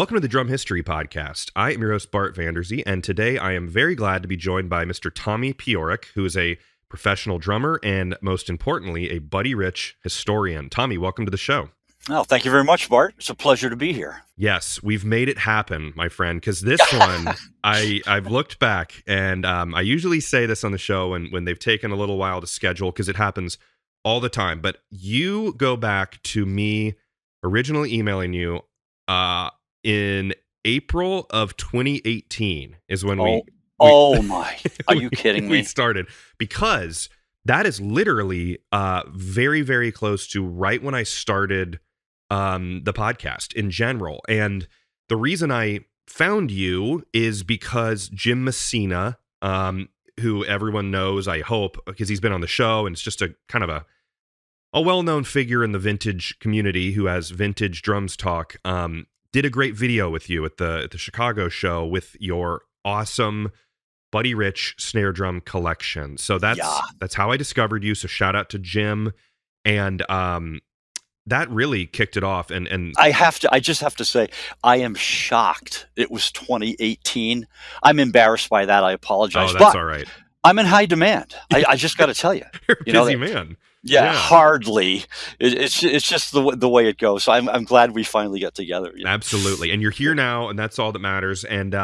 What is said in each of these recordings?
Welcome to the Drum History Podcast. I am your host, Bart Vanderzee, and today I am very glad to be joined by Mr. Tommy Piorek, who is a professional drummer and, most importantly, a Buddy Rich historian. Tommy, welcome to the show. Oh, thank you very much, Bart. It's a pleasure to be here. Yes, we've made it happen, my friend, because this one, I've looked back, and I usually say this on the show when they've taken a little while to schedule, because it happens all the time, but you go back to me originally emailing you in April of 2018 is when are you kidding me? We started, because that is literally very, very close to right when I started the podcast in general. And the reason I found you is because Jim Messina, who everyone knows, I hope, because he's been on the show, and it's just a kind of a well-known figure in the vintage community who has vintage drums talk, did a great video with you at the Chicago show with your awesome Buddy Rich snare drum collection. So that's how I discovered you. So shout out to Jim, and that really kicked it off. And I just have to say, I am shocked. It was 2018. I'm embarrassed by that. I apologize. Oh, that's all right. I'm in high demand. I just got to tell you, you're a busy man. Yeah, hardly. It's just the way it goes. So I'm glad we finally got together. You know? Absolutely, and you're here now, and that's all that matters. And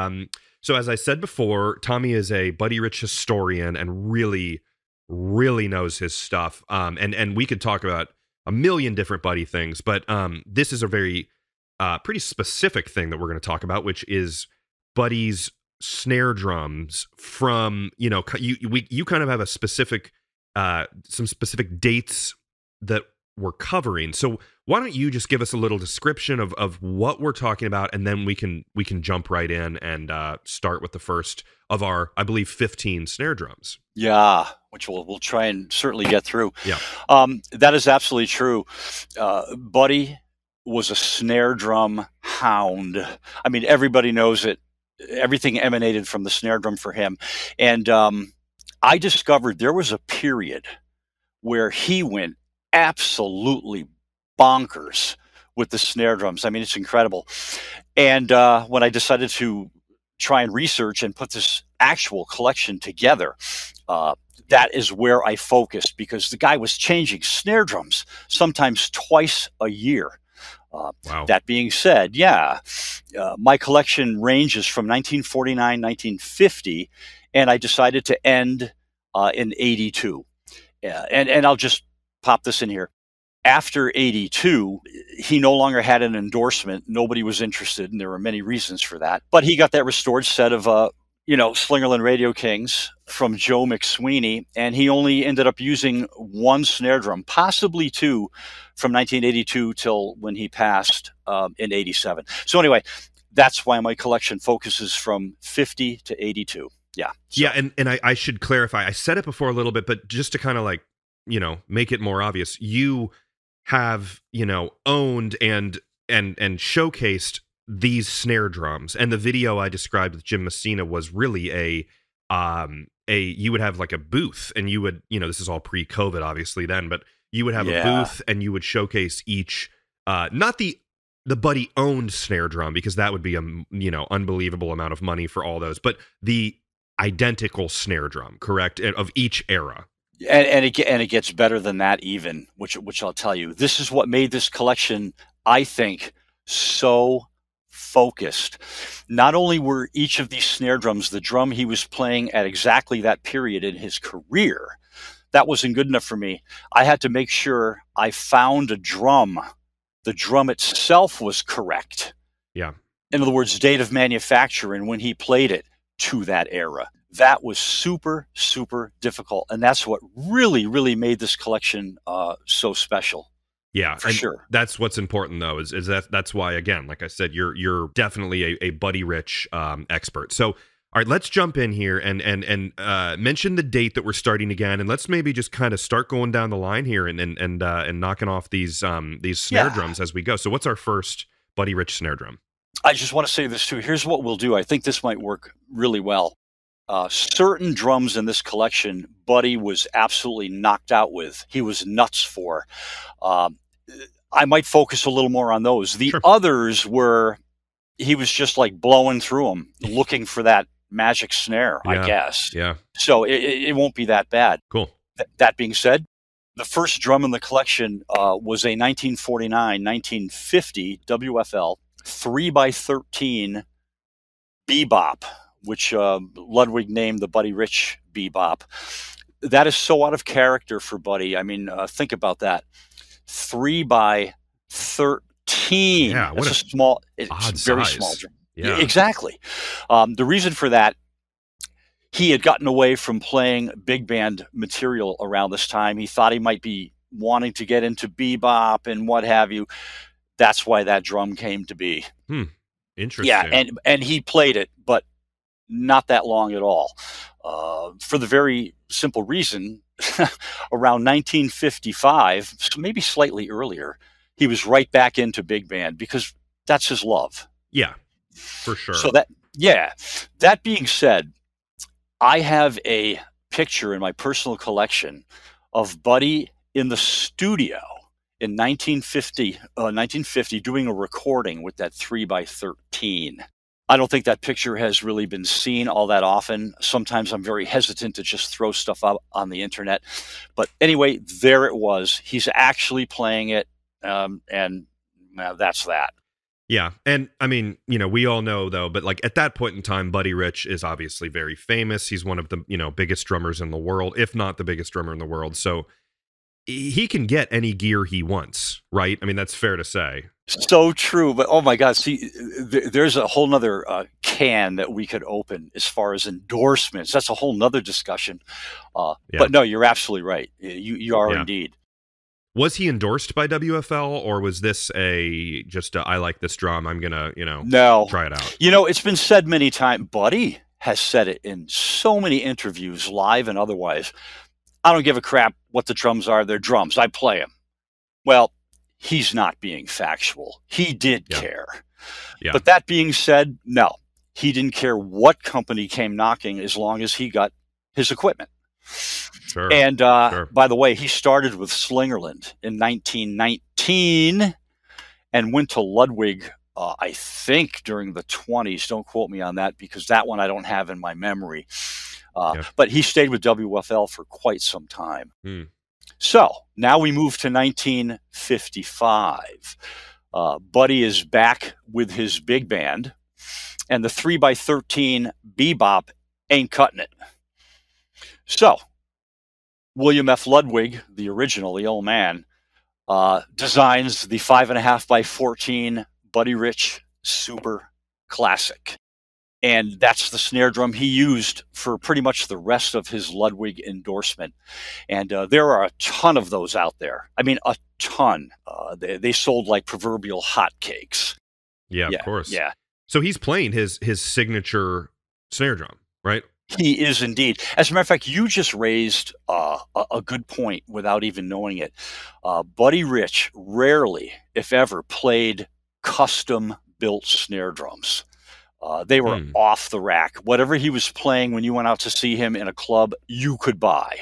so, as I said before, Tommy is a Buddy Rich historian and really, really knows his stuff. And we could talk about a million different Buddy things, but this is a very pretty specific thing that we're going to talk about, which is Buddy's snare drums from, you know, you kind of have a specific some specific dates that we're covering. So why don't you just give us a little description of what we're talking about, and then we can jump right in and start with the first of our, I believe, 15 snare drums. Yeah, which we'll try and certainly get through. Yeah, that is absolutely true. Buddy was a snare drum hound. I mean, everybody knows it. Everything emanated from the snare drum for him. And I discovered there was a period where he went absolutely bonkers with the snare drums. I mean, it's incredible. And when I decided to try and research and put this actual collection together, that is where I focused, because the guy was changing snare drums sometimes twice a year. Wow. That being said, my collection ranges from 1949, 1950, and I decided to end in 82. And I'll just pop this in here. After 82, he no longer had an endorsement. Nobody was interested, and there were many reasons for that. But he got that restored set of, Slingerland Radio Kings from Joe McSweeney, and he only ended up using one snare drum, possibly two, from 1982 till when he passed in 87. So anyway, that's why my collection focuses from 50 to 82. Yeah. So. Yeah, and I should clarify, I said it before a little bit, but just to kind of make it more obvious, you have, owned and showcased these snare drums. And the video I described with Jim Messina was really you would have like a booth, and you would, this is all pre-COVID obviously then, but you would have a booth, and you would showcase each, not the Buddy owned snare drum, because that would be a, unbelievable amount of money for all those, but the identical snare drum, correct, of each era. And it gets better than that even, which I'll tell you. This is what made this collection, I think, so focused. Not only were each of these snare drums the drum he was playing at exactly that period in his career. That wasn't good enough for me. I had to make sure I found a drum. The drum itself was correct. Yeah. In other words, date of manufacture and when he played it to that era. That was super, super difficult. And that's what really, really made this collection so special. Yeah, for sure. That's what's important, though, is that's why, again, like I said, you're definitely a Buddy Rich expert. So, all right, let's jump in here and mention the date that we're starting again, and let's maybe just kind of start going down the line here and knocking off these snare drums as we go. So, what's our first Buddy Rich snare drum? I just want to say this too. Here's what we'll do. I think this might work really well. Certain drums in this collection, Buddy was absolutely knocked out with. He was nuts for. I might focus a little more on those. The others were he was just like blowing through them, looking for that magic snare, I guess. Yeah. So it won't be that bad. Cool. That being said, the first drum in the collection was a 1949-1950 WFL 3x13 bebop, which Ludwig named the Buddy Rich bebop. That is so out of character for Buddy. I mean, think about that. 3x13. Yeah, what that's a small, it's very size. Small drum. Yeah. Exactly. The reason for that, he had gotten away from playing big band material around this time. He thought he might be wanting to get into bebop and what have you. That's why that drum came to be. Hmm. Interesting. Yeah, and he played it, but not that long at all. For the very simple reason, around 1955, maybe slightly earlier, he was right back into big band because that's his love. Yeah, for sure. So that, yeah. That being said, I have a picture in my personal collection of Buddy in the studio in 1950 doing a recording with that 3x13. I don't think that picture has really been seen all that often. Sometimes I'm very hesitant to just throw stuff out on the internet. But anyway, there it was. He's actually playing it, and that's that. Yeah, and I mean, you know, we all know, though, but like at that point in time, Buddy Rich is obviously very famous. He's one of the, you know, biggest drummers in the world, if not the biggest drummer in the world. So he can get any gear he wants, right? I mean, that's fair to say. So true, but oh my God, see, there's a whole nother can that we could open as far as endorsements. That's a whole nother discussion. Yeah. But no, you're absolutely right. You are indeed. Was he endorsed by WFL, or was this a just a, I like this drum, I'm gonna, you know, try it out? You know, it's been said many times. Buddy has said it in so many interviews, live and otherwise. I don't give a crap what the drums are. They're drums. I play them. Well, he's not being factual. He did care. Yeah. But that being said, no, he didn't care what company came knocking as long as he got his equipment. Sure. And by the way, he started with Slingerland in 1919 and went to Ludwig, I think, during the 20s. Don't quote me on that because that one I don't have in my memory. But he stayed with WFL for quite some time. Hmm. So now we move to 1955. Buddy is back with his big band, and the 3x13 bebop ain't cutting it. So William F. Ludwig, the original, the old man, designs the 5.5x14 Buddy Rich Super Classic. And that's the snare drum he used for pretty much the rest of his Ludwig endorsement. And there are a ton of those out there. I mean, a ton. They sold like proverbial hotcakes. Yeah, yeah, of course. Yeah. So he's playing his signature snare drum, right? He is indeed. As a matter of fact, you just raised a good point without even knowing it. Buddy Rich rarely, if ever, played custom-built snare drums. They were off the rack. Whatever he was playing when you went out to see him in a club, you could buy.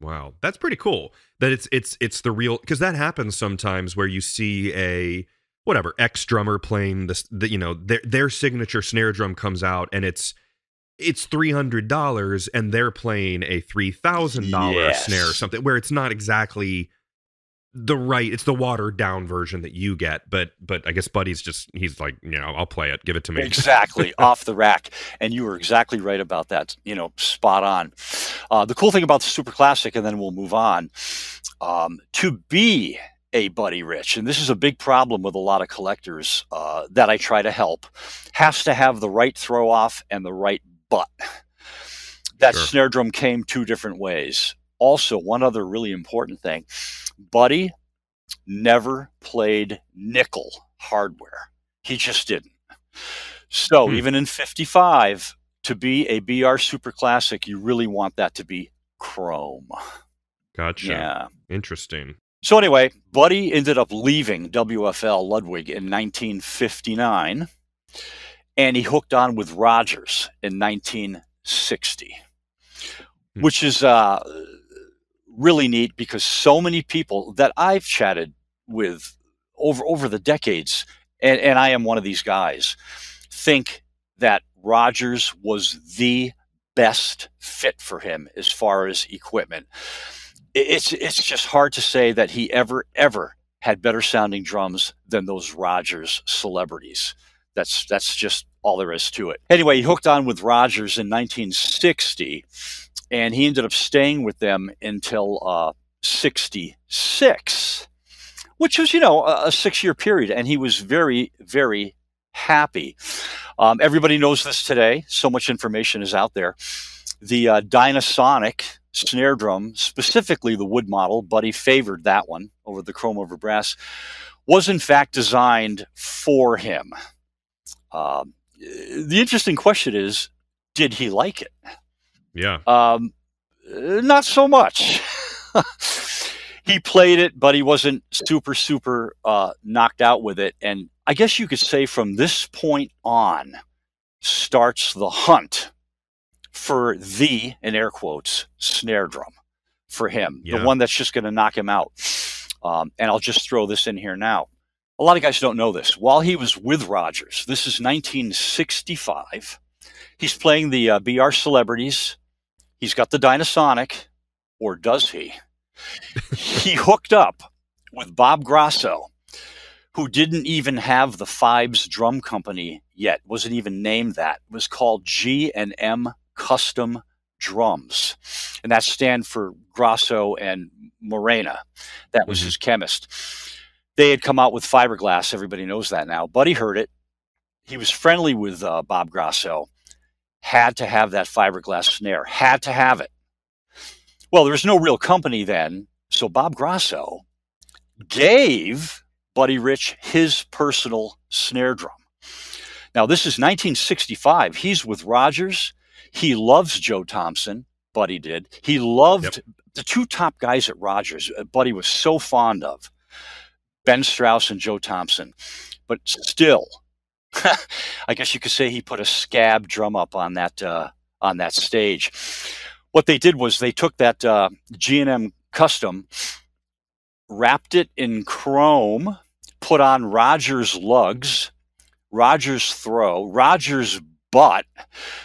Wow, that's pretty cool. That it's the real, because that happens sometimes where you see a whatever ex drummer playing this, you know, their signature snare drum comes out and it's $300 and they're playing a $3,000 snare or something where it's not exactly the right, it's the watered down version that you get, but I guess Buddy's just, he's like, you know, I'll play it, give it to me. Exactly. Off the rack. And you were exactly right about that, you know, spot on. The cool thing about the Super Classic, and then we'll move on, to be a Buddy Rich, and this is a big problem with a lot of collectors that I try to help, has to have the right throw off and the right butt. That snare drum came two different ways. Also, one other really important thing, Buddy never played nickel hardware. He just didn't. So even in 55, to be a BR Super Classic, you really want that to be chrome. Gotcha. Yeah. Interesting. So anyway, Buddy ended up leaving WFL Ludwig in 1959, and he hooked on with Rogers in 1960, which is... really neat because so many people that I've chatted with over the decades and I am one of these guys, think that Rogers was the best fit for him as far as equipment. It's just hard to say that he ever had better sounding drums than those Rogers celebrities. That's just all there is to it. Anyway, he hooked on with Rogers in 1960, and he ended up staying with them until 66, which was, you know, a six-year period, and he was very, very happy. Everybody knows this today. So much information is out there. The Dynasonic snare drum, specifically the wood model, Buddy favored that one over the chrome over brass, was in fact designed for him. The interesting question is, did he like it? Yeah. Not so much. He played it, but he wasn't super knocked out with it. And I guess you could say from this point on starts the hunt for the, in air quotes, snare drum for him. Yeah. The one that's just going to knock him out. And I'll just throw this in here now. A lot of guys don't know this. While he was with Rogers, this is 1965. He's playing the BR Celebrities. He's got the Dynasonic, or does he? He hooked up with Bob Grosso, who didn't even have the Fibes drum company yet, wasn't even named that. It was called G&M Custom Drums, and that stand for Grosso and Morena. That was his chemist. They had come out with fiberglass. Everybody knows that now. Buddy heard it. He was friendly with Bob Grosso. Had to have that fiberglass snare. Had to have it. Well, there was no real company then, so Bob Grosso gave Buddy Rich his personal snare drum. Now, this is 1965. He's with Rogers. He loves Joe Thompson. Buddy did. He loved the two top guys at Rogers. Buddy was so fond of Ben Strauss and Joe Thompson. But still, I guess you could say he put a scab drum up on that stage. What they did was they took that G&M Custom, wrapped it in chrome, put on Rogers lugs, Rogers throw, Rogers butt.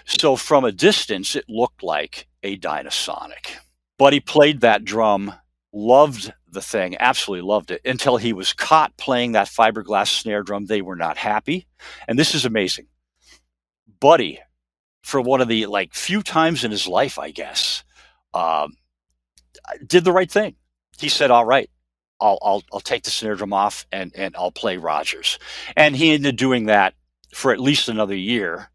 So from a distance, it looked like a Dynasonic. Buddy played that drum, loved the thing, absolutely loved it, until he was caught playing that fiberglass snare drum. They were not happy. And this is amazing. Buddy, for one of the few times in his life, I guess, did the right thing. He said, all right, I'll take the snare drum off and I'll play Rogers. And he ended up doing that for at least another year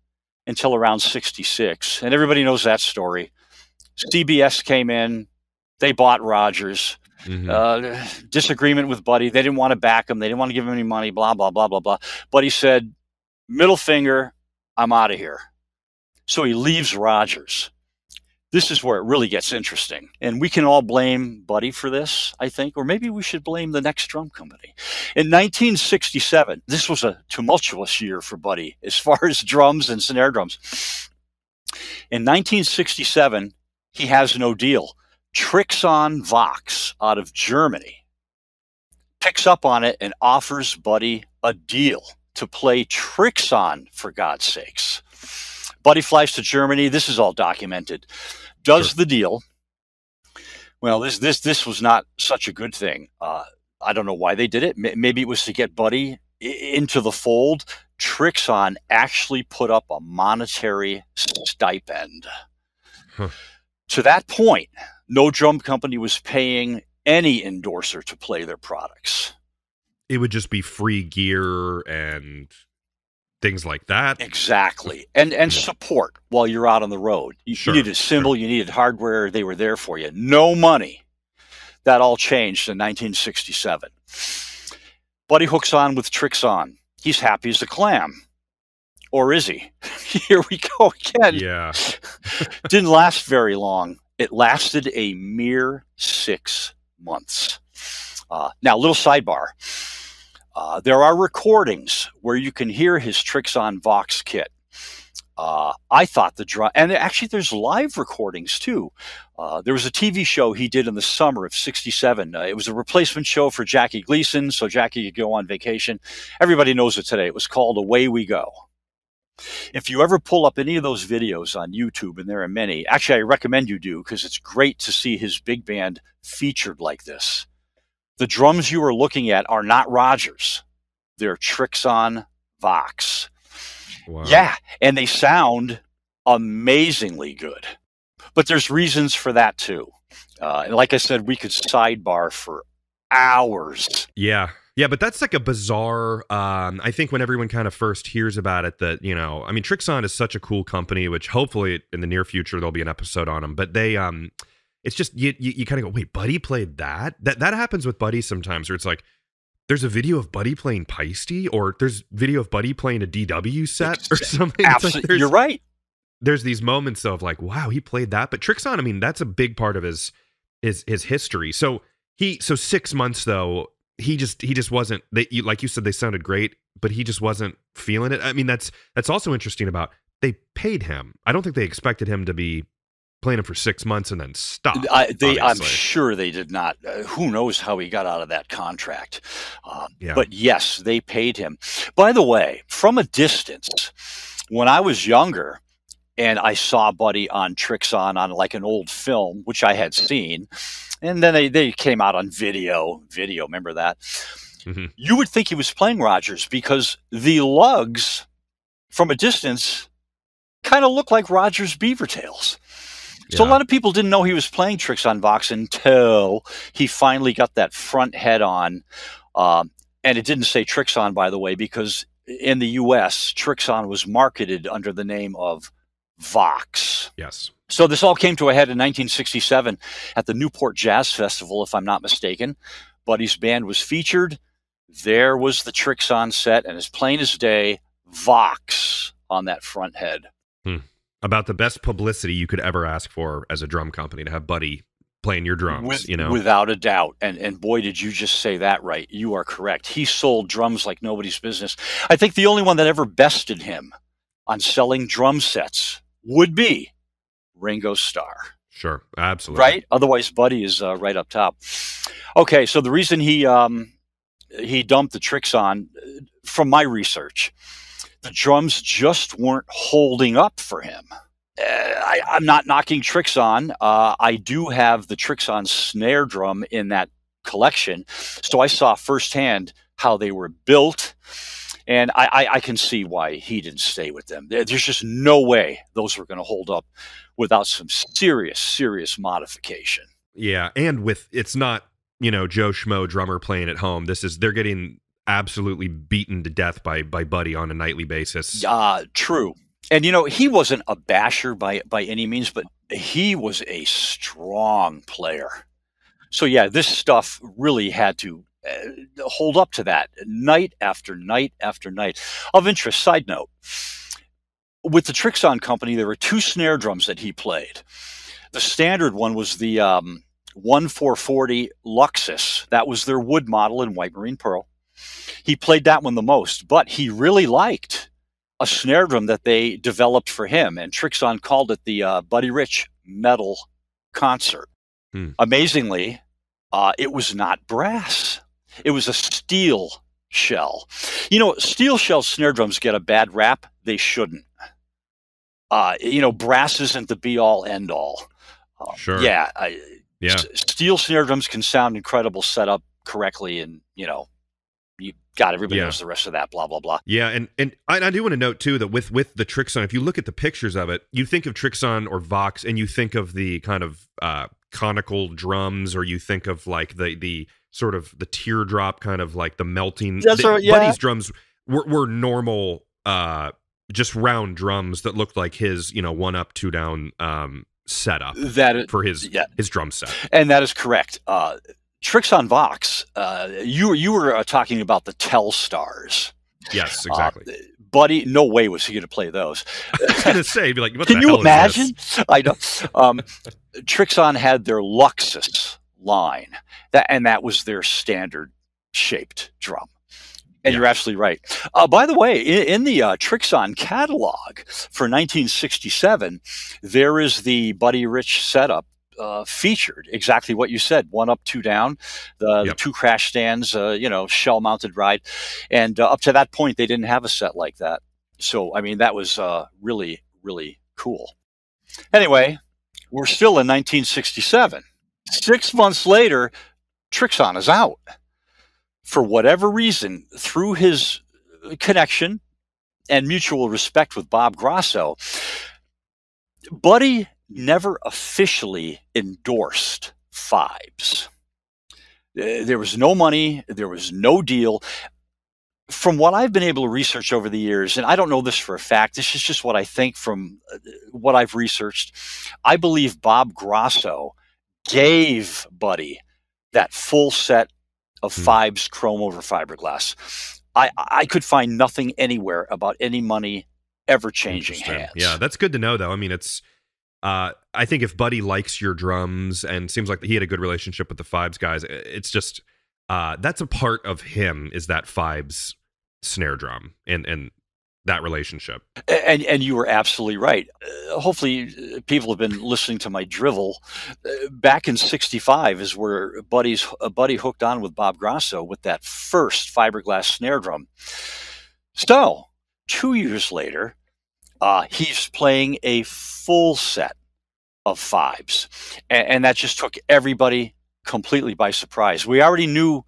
until around 66. And everybody knows that story. CBS came in. They bought Rogers. Disagreement with Buddy. They didn't want to back him. They didn't want to give him any money, blah, blah, blah, blah, blah. Buddy said, middle finger, I'm out of here. So he leaves Rogers. This is where it really gets interesting. And we can all blame Buddy for this, I think, or maybe we should blame the next drum company. In 1967, this was a tumultuous year for Buddy as far as drums and snare drums. In 1967, he has no deal. Trixon Vox out of Germany picks up on it and offers Buddy a deal to play Trixon, for God's sakes. Buddy flies to Germany. This is all documented. Does the deal. Well, this was not such a good thing. I don't know why they did it. Maybe it was to get Buddy into the fold. Trixon actually put up a monetary stipend. To that point, no drum company was paying any endorser to play their products. It would just be free gear and things like that. Exactly. And support while you're out on the road. You, you needed a cymbal, you needed hardware. They were there for you. No money. That all changed in 1967. Buddy hooks on with Trixon. He's happy as a clam. Or is he? Here we go again. Yeah. Didn't last very long. It lasted a mere 6 months. Now, little sidebar. There are recordings where you can hear his Trixon Vox kit. I thought the drum, and actually there's live recordings too. There was a TV show he did in the summer of '67. It was a replacement show for Jackie Gleason, so Jackie could go on vacation. Everybody knows it today. It was called Away We Go. If you ever pull up any of those videos on YouTube, and there are many, actually I recommend you do, because it's great to see his big band featured like this. The drums you are looking at are not Rogers. They're Trixon Vox. Wow. Yeah, and they sound amazingly good. But there's reasons for that, too. And like I said, we could sidebar for hours. Yeah. Yeah, but that's like a bizarre, I think when everyone kind of first hears about it that, you know, I mean, Trixon is such a cool company, which hopefully in the near future, there'll be an episode on them. But they, it's just, you kind of go, wait, Buddy played that? That happens with Buddy sometimes where it's like, there's a video of Buddy playing Paiste, or there's video of Buddy playing a DW set or something. Absolutely, like you're right. There's these moments though of like, wow, he played that. But Trixon, I mean, that's a big part of his history. So he, 6 months though, he just wasn't. Like you said, they sounded great, but he just wasn't feeling it. I mean, that's also interesting about they paid him. I don't think they expected him to be playing him for 6 months and then stop. I'm sure they did not. Who knows how he got out of that contract? But yes, they paid him. By the way, from a distance, when I was younger and I saw Buddy on Trixon on like an old film, which I had seen, and then they came out on video, remember that? Mm-hmm. You would think he was playing Rogers because the lugs from a distance kind of look like Rogers beaver tails. So yeah. A lot of people didn't know he was playing Trixon Vox until he finally got that front head on. And it didn't say Trixon, by the way, because in the U.S., Trixon was marketed under the name of Vox. Yes. So this all came to a head in 1967 at the Newport Jazz Festival, if I'm not mistaken. Buddy's band was featured. There was the Trixon set, and as plain as day, Vox on that front head. Hmm. About the best publicity you could ever ask for as a drum company, to have Buddy playing your drums, you know, without a doubt. And boy, did you just say that right. You are correct. He sold drums like nobody's business. I think the only one that ever bested him on selling drum sets would be Ringo Starr. Sure. Absolutely. Right. Otherwise, Buddy is right up top. Okay. So the reason he dumped the Trixon, from my research, the drums just weren't holding up for him. I'm not knocking Trixon. I do have the Trixon snare drum in that collection, so I saw firsthand how they were built, and I can see why he didn't stay with them. There's just no way those were going to hold up without some serious modification. Yeah, and with it's not, you know, Joe Schmo drummer playing at home. This is, they're getting absolutely beaten to death by Buddy on a nightly basis. True. And, you know, he wasn't a basher by any means, but he was a strong player. So, yeah, this stuff really had to hold up to that night after night after night. Of interest, side note, with the Trixon Company, there were two snare drums that he played. The standard one was the 1440 Luxus. That was their wood model in white marine pearl. He played that one the most, but he really liked a snare drum that they developed for him, and Trixon called it the Buddy Rich Metal Concert. Hmm. Amazingly, it was not brass. It was a steel shell. You know, steel shell snare drums get a bad rap. They shouldn't. You know, brass isn't the be-all, end-all. Sure. Yeah. Steel snare drums can sound incredible set up correctly and, you know, God, everybody knows the rest of that, blah, blah, blah. Yeah, and I do want to note, too, that with the Trixon, if you look at the pictures of it, you think of Trixon or Vox, and you think of the kind of conical drums, or you think of, like, the sort of the teardrop, kind of, like, the melting. That's right, yeah. Buddy's drums were normal, just round drums that looked like his, you know, one-up, two-down setup for his drum set. And that is correct. Trixon Vox, you were talking about the Telstars. Yes, exactly. Buddy, no way was he going to play those. I was going to say, be like, what can the you hell imagine? Is this? I know. Trixon had their Luxus line, and that was their standard shaped drum. And you're absolutely right. By the way, in the Trixon catalog for 1967, there is the Buddy Rich setup featured, exactly what you said, one up, two down, the two crash stands, you know, shell-mounted ride. And up to that point, they didn't have a set like that. So, I mean, that was really, really cool. Anyway, we're still in 1967. 6 months later, Trixon is out. For whatever reason, through his connection and mutual respect with Bob Grosso, Buddy never officially endorsed Fibes. There was no money. There was no deal. From what I've been able to research over the years, and I don't know this for a fact, this is just what I think from what I've researched, I believe Bob Grosso gave Buddy that full set of Fibes chrome over fiberglass. I could find nothing anywhere about any money ever changing hands. Yeah, that's good to know, though. I mean, it's I think if Buddy likes your drums and seems like he had a good relationship with the Fibes guys, it's just that's a part of him, is that Fibes snare drum and that relationship. And you were absolutely right. Hopefully people have been listening to my drivel. Back in 65 is where Buddy hooked on with Bob Grosso with that first fiberglass snare drum. So 2 years later, he's playing a full set of Fibes. And that just took everybody completely by surprise. We already knew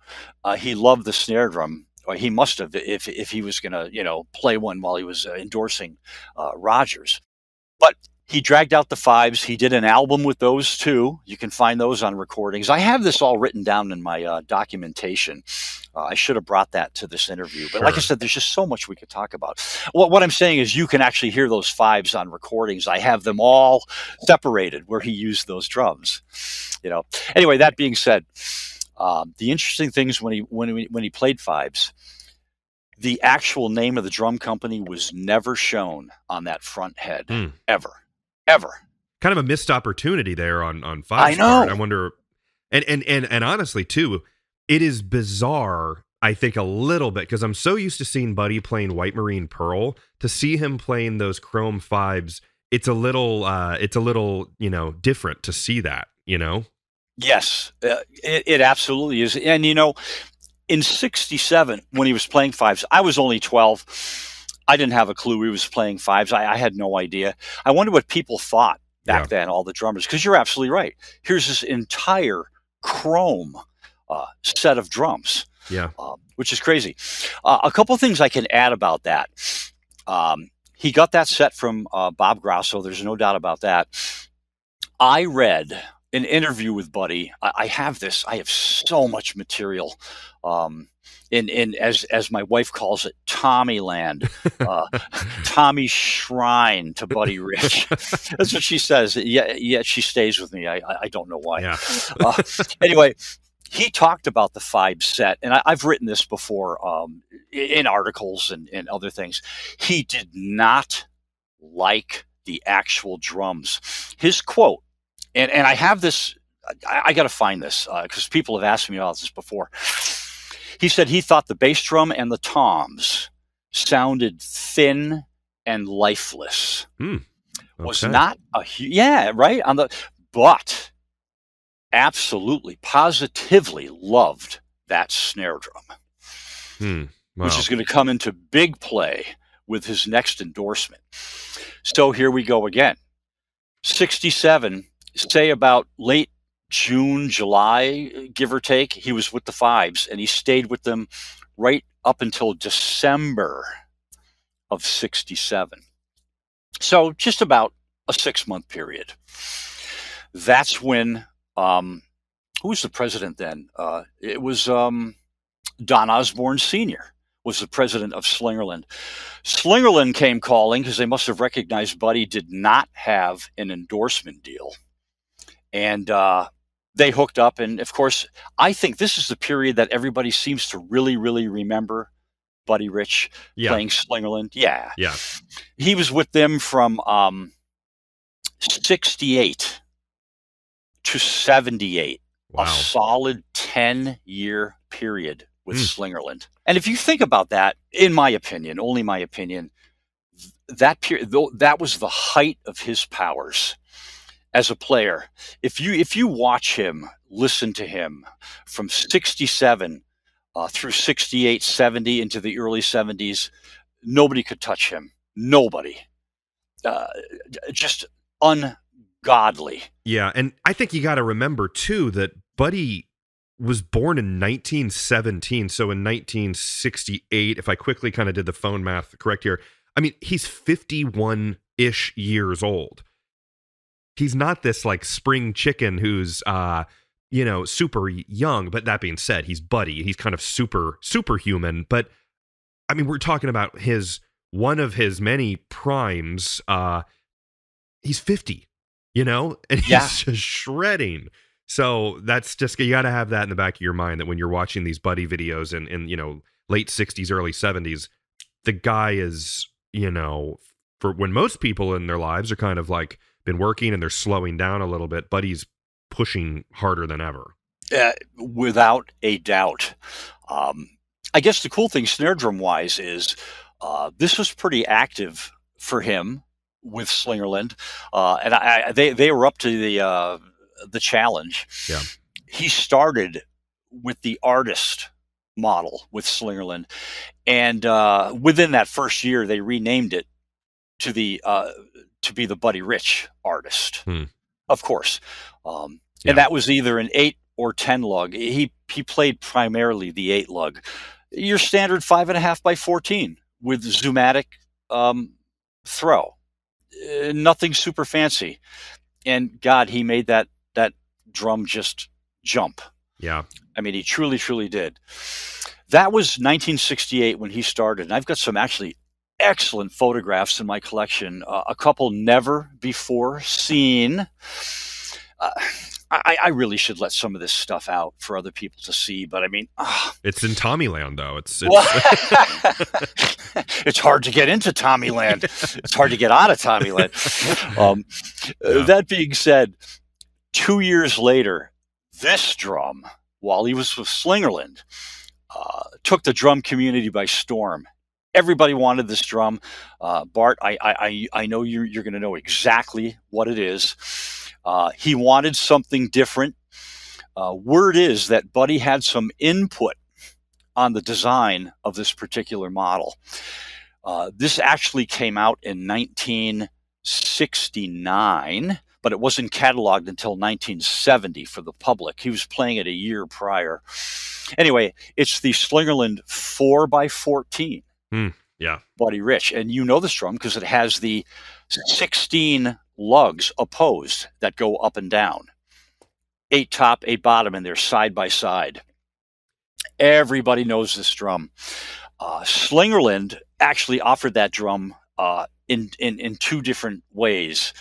he loved the snare drum. Or he must have, if he was going to, you know, play one while he was endorsing Rogers. But he dragged out the Fibes. He did an album with those two. You can find those on recordings. I have this all written down in my documentation. I should have brought that to this interview. But like I said, there's just so much we could talk about. What I'm saying is you can actually hear those Fibes on recordings. I have them all separated where he used those drums. You know. Anyway, that being said, the interesting things when he played Fibes, the actual name of the drum company was never shown on that front head, ever. Kind of a missed opportunity there on Fibes. I know. I wonder, and honestly too, it is bizarre. I think a little bit, because I'm so used to seeing Buddy playing White Marine Pearl, to see him playing those chrome Fibes, it's a little you know, different to see that, you know. Yes, it absolutely is. And, you know, in 67, when he was playing Fibes, I was only 12. I didn't have a clue he was playing Fibes. I had no idea. I wonder what people thought back then, all the drummers, because you're absolutely right. Here's this entire chrome set of drums, which is crazy. A couple of things I can add about that. He got that set from Bob Grosso. There's no doubt about that. I read an interview with Buddy. I have this. I have so much material, in as my wife calls it, Tommyland, Tommy Shrine to Buddy Rich. That's what she says. Yet she stays with me. I don't know why. Yeah. Anyway, he talked about the Fibes set, and I've written this before in articles and other things. He did not like the actual drums. His quote. And I have this, I got to find this because people have asked me about this before. He said he thought the bass drum and the toms sounded thin and lifeless. Okay. Was not a but absolutely, positively loved that snare drum, which is going to come into big play with his next endorsement. So here we go again. 67, say about late June, July, give or take, he was with the Fibes, and he stayed with them right up until December of 67. So just about a 6-month period. That's when, who was the president then? It was Don Osborne Sr. was the president of Slingerland. Slingerland came calling because they must have recognized Buddy did not have an endorsement deal. And they hooked up. And, of course, I think this is the period that everybody seems to really, really remember Buddy Rich playing Slingerland. Yeah. Yeah. He was with them from 68 to 78, a solid 10-year period with Slingerland. And if you think about that, in my opinion, only my opinion, that period, that was the height of his powers as a player. If you watch him, listen to him from 67 through 68, 70 into the early 70s, nobody could touch him. Nobody. Just ungodly. Yeah, and I think you got to remember, too, that Buddy was born in 1917. So in 1968, if I quickly kind of did the phone math correct here, I mean, he's 51-ish years old. He's not this like spring chicken who's, you know, super young. But that being said, he's Buddy. He's kind of superhuman. But I mean, we're talking about his one of his many primes. He's 50, you know, and he's just shredding. So that's just, you got to have that in the back of your mind, that when you're watching these Buddy videos in, you know, late 60s, early 70s, the guy is, you know, for when most people in their lives are kind of like been working and they're slowing down a little bit, Buddy's pushing harder than ever. Without a doubt. I guess the cool thing snare drum wise is this was pretty active for him with Slingerland. And they were up to the challenge. Yeah. He started with the artist model with Slingerland, and within that first year they renamed it to the to be the Buddy Rich artist, of course. And that was either an 8 or 10 lug. He played primarily the 8 lug, your standard 5.5 by 14 with zoomatic throw, nothing super fancy. And God, he made that drum just jump. Yeah. I mean, he truly, truly did. That was 1968 when he started. And I've got some actually excellent photographs in my collection, a couple never before seen. I really should let some of this stuff out for other people to see. But I mean, it's in Tommyland, though. It's, it's hard to get into Tommyland. It's hard to get out of Tommyland. That being said, 2 years later, this drum, while he was with Slingerland, took the drum community by storm. Everybody wanted this drum. Bart, I know you're going to know exactly what it is. He wanted something different. Word is that Buddy had some input on the design of this particular model. This actually came out in 1969. But it wasn't cataloged until 1970 for the public. He was playing it a year prior. Anyway, it's the Slingerland 4x14. Yeah. Buddy Rich. And you know this drum because it has the 16 lugs opposed that go up and down. 8 top, 8 bottom, and they're side by side. Everybody knows this drum. Slingerland actually offered that drum in two different ways.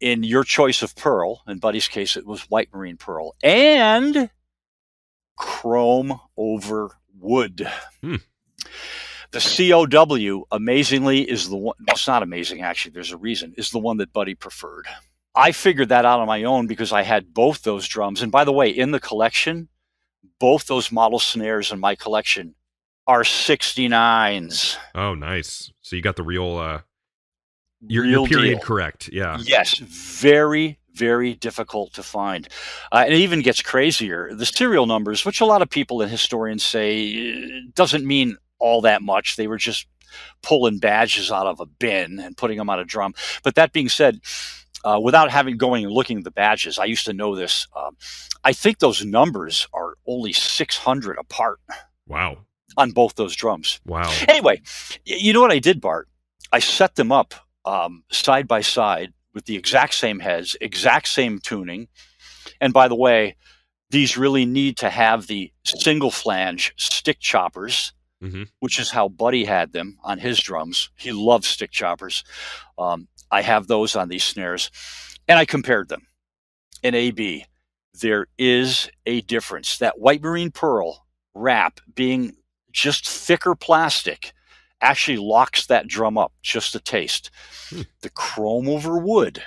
In your choice of pearl, in Buddy's case, it was white marine pearl, and chrome over wood. The COW, amazingly, is the one, well, it's not amazing, actually, there's a reason, is the one that Buddy preferred. I figured that out on my own because I had both those drums. And by the way, in the collection, both those model snares in my collection are 69s. Oh, nice. So you got the real... Your period deal. Correct, yeah. Yes, very, very difficult to find. And it even gets crazier. The serial numbers, which a lot of people and historians say doesn't mean all that much. They were just pulling badges out of a bin and putting them on a drum. But that being said, without having going and looking at the badges, I used to know this. I think those numbers are only 600 apart. Wow. On both those drums. Wow. Anyway, you know what I did, Bart? I set them up. Side by side with the exact same heads, exact same tuning. And by the way, these really need to have the single flange stick choppers, which is how Buddy had them on his drums. He loved stick choppers. I have those on these snares. And I compared them in A-B. There is a difference. That white marine pearl wrap being just thicker plastic actually locks that drum up just a taste. The chrome over wood,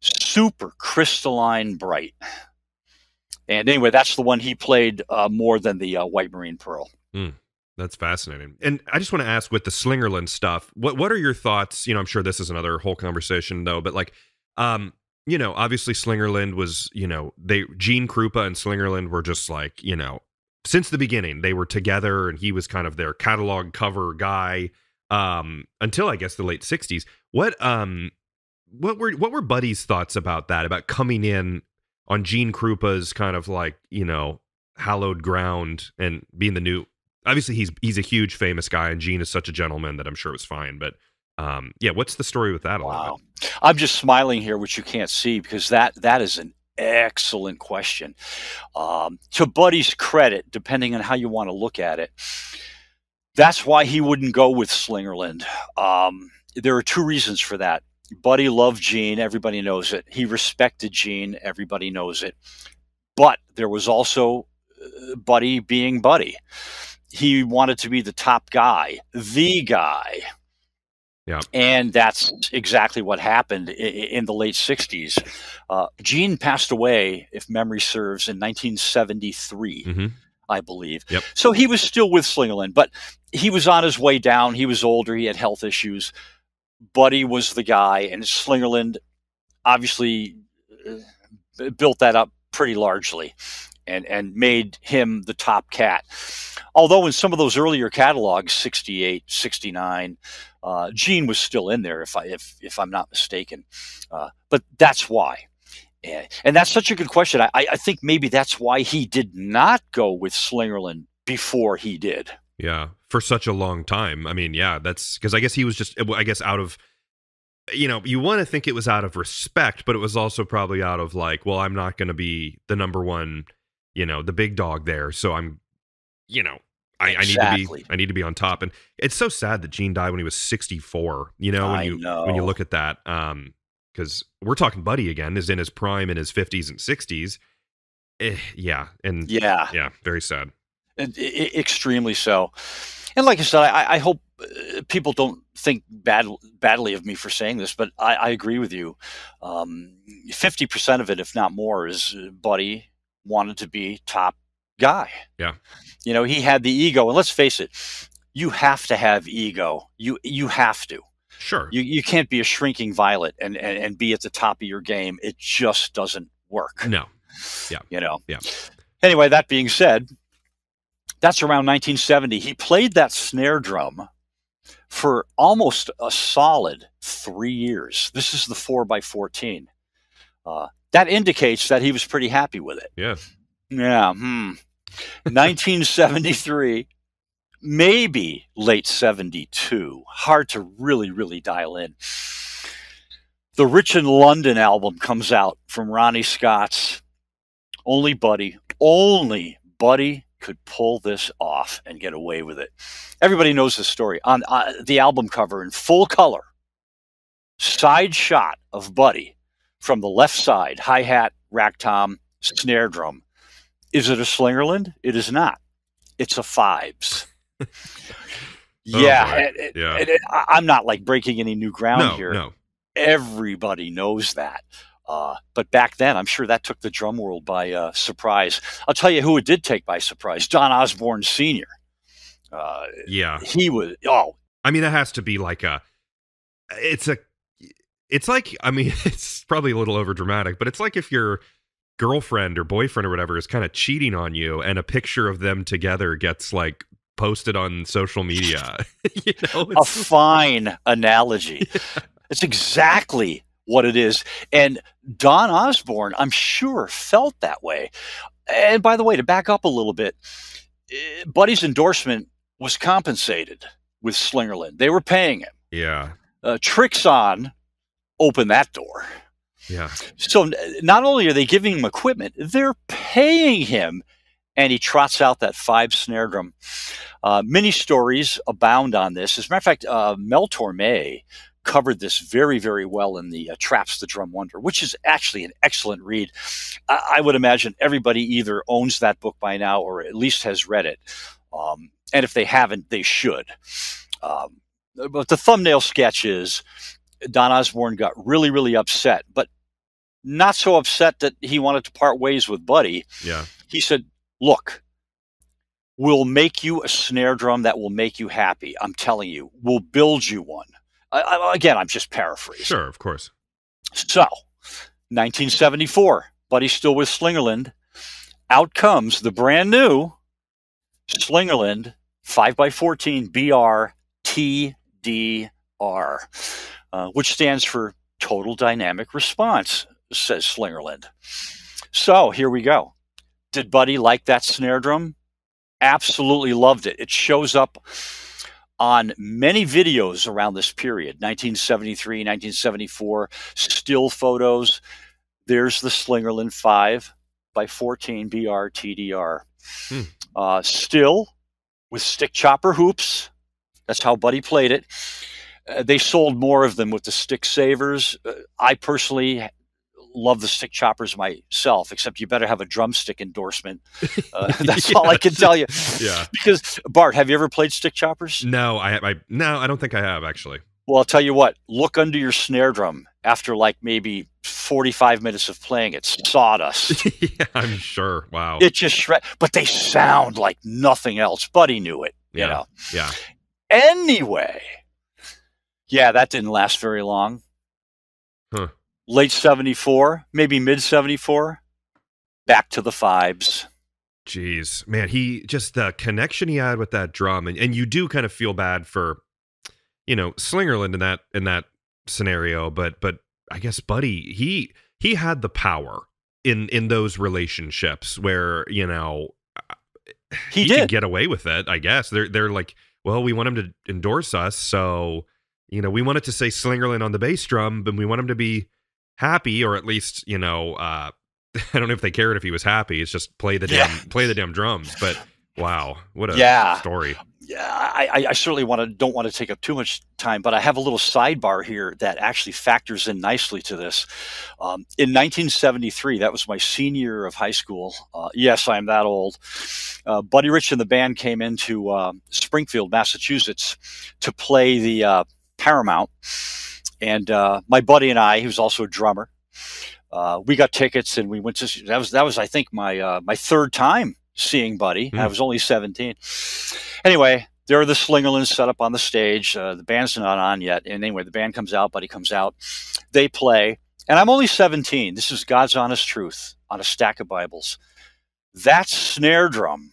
super crystalline bright. And anyway, that's the one he played more than the White Marine Pearl. Mm, that's fascinating. And I just want to ask, with the Slingerland stuff, what are your thoughts? You know, I'm sure this is another whole conversation, though, but like, you know, obviously Slingerland was, you know, Gene Krupa and Slingerland were just like, you know, since the beginning, they were together, and he was kind of their catalog cover guy until, I guess, the late 60s. What were Buddy's thoughts about that, about coming in on Gene Krupa's kind of like, you know, hallowed ground and being the new, obviously he's a huge famous guy, and Gene is such a gentleman that I'm sure it was fine. But yeah, what's the story with that? Wow. I'm just smiling here, which you can't see, because that is an excellent question. To Buddy's credit, depending on how you want to look at it, that's why he wouldn't go with Slingerland. There are two reasons for that. Buddy loved Gene. Everybody knows it. He respected Gene. Everybody knows it. But there was also Buddy being Buddy. He wanted to be the top guy, the guy. Yeah. And that's exactly what happened in the late 60s. Gene passed away, if memory serves, in 1973, mm-hmm. I believe. Yep. So he was still with Slingerland, but he was on his way down. He was older. He had health issues. Buddy was the guy, and Slingerland obviously built that up pretty largely and made him the top cat. Although in some of those earlier catalogs, 68, 69, Gene was still in there, if I'm not mistaken. But that's why. And that's such a good question. I think maybe that's why he did not go with Slingerland before he did. Yeah, for such a long time. I mean, yeah, that's because I guess he was just, I guess, out of, you know, you want to think it was out of respect, but it was also probably out of like, well, I'm not going to be the number one, you know, the big dog there. So I'm, you know, I need to be on top. And it's so sad that Gene died when he was 64, you know, when you look at that, because we're talking Buddy again is in his prime in his 50s and 60s. Yeah. And yeah, very sad. Extremely so. And like I said, I hope people don't think badly of me for saying this, but I agree with you. 50% of it, if not more, is Buddy wanted to be top guy. Yeah. You know, he had the ego, and let's face it, you have to have ego. You have to. Sure. You can't be a shrinking violet and be at the top of your game. It just doesn't work. No. Yeah. You know? Yeah. Anyway, that being said, that's around 1970. He played that snare drum for almost a solid 3 years. This is the 4x14. That indicates that he was pretty happy with it. Yeah. Yeah. Hmm. 1973, maybe late 72. Hard to really, really dial in. The Rich in London album comes out from Ronnie Scott's. Only Buddy could pull this off and get away with it. Everybody knows the story. On the album cover, in full color, side shot of Buddy from the left side, hi-hat, rack tom, snare drum. Is it a Slingerland? It is not. It's a Fibes. Yeah. I'm not like breaking any new ground here. No. Everybody knows that. But back then, I'm sure that took the drum world by surprise. I'll tell you who it did take by surprise: Don Osborne Sr. Yeah, he was. Oh, I mean, that has to be like a. It's like, I mean, it's probably a little over dramatic, but it's like if your girlfriend or boyfriend or whatever is kind of cheating on you, and a picture of them together gets like posted on social media. You know, it's a fine analogy. Yeah. It's exactly what it is. And Don Osborne, I'm sure, felt that way. And by the way, to back up a little bit, Buddy's endorsement was compensated with Slingerland. They were paying him. Yeah. Trixon opened that door. Yeah. So not only are they giving him equipment, they're paying him. And he trots out that Fibes snare drum. Many stories abound on this. As a matter of fact, Mel Torme covered this very, very well in the Traps the Drum Wonder, which is actually an excellent read. I would imagine everybody either owns that book by now or at least has read it. And if they haven't, they should. But the thumbnail sketch is Don Osborne got really, really upset, but not so upset that he wanted to part ways with Buddy. Yeah. He said, look, we'll make you a snare drum that will make you happy. I'm telling you, we'll build you one. Again, I'm just paraphrasing. Sure, of course. So, 1974, Buddy's still with Slingerland. Out comes the brand new Slingerland 5x14 BRTDR, which stands for Total Dynamic Response, says Slingerland. So here we go. Did Buddy like that snare drum? Absolutely loved it. It shows up on many videos around this period, 1973, 1974, still photos. There's the Slingerland 5x14 BRTDR. Hmm. Still with stick chopper hoops. That's how Buddy played it. They sold more of them with the stick savers. I personally love the stick choppers myself, except you better have a drumstick endorsement. That's all I can tell you. Yeah. Because, Bart, have you ever played stick choppers? No, I don't think I have, actually. Well, I'll tell you what. Look under your snare drum after, like, maybe 45 minutes of playing. It's sawdust. Yeah, I'm sure. Wow. It just shreds. But they sound like nothing else. Buddy knew it, you know. Yeah. Anyway, yeah, that didn't last very long. Huh. Late 74, maybe mid 74, back to the Fibes. Jeez, man, he just the connection he had with that drum, and you do kind of feel bad for, you know, Slingerland in that scenario, but I guess Buddy, he had the power in those relationships where, you know, he did get away with it. I guess they're like, well, we want him to endorse us, so, you know, we want it to say Slingerland on the bass drum, but we want him to be happy, or at least, you know, I don't know if they cared if he was happy. It's just play the damn drums. But wow, what a story. Yeah, I certainly don't want to take up too much time, but I have a little sidebar here that actually factors in nicely to this. In 1973, that was my senior year of high school. Yes, I'm that old. Buddy Rich and the band came into Springfield, Massachusetts, to play the Paramount. And my buddy and I, he was also a drummer, we got tickets and we went to. That was I think my third time seeing Buddy. Mm. I was only 17. Anyway, there are the Slingerlands set up on the stage. The band's not on yet. And anyway, the band comes out, Buddy comes out. They play. And I'm only 17. This is God's honest truth on a stack of Bibles. That snare drum,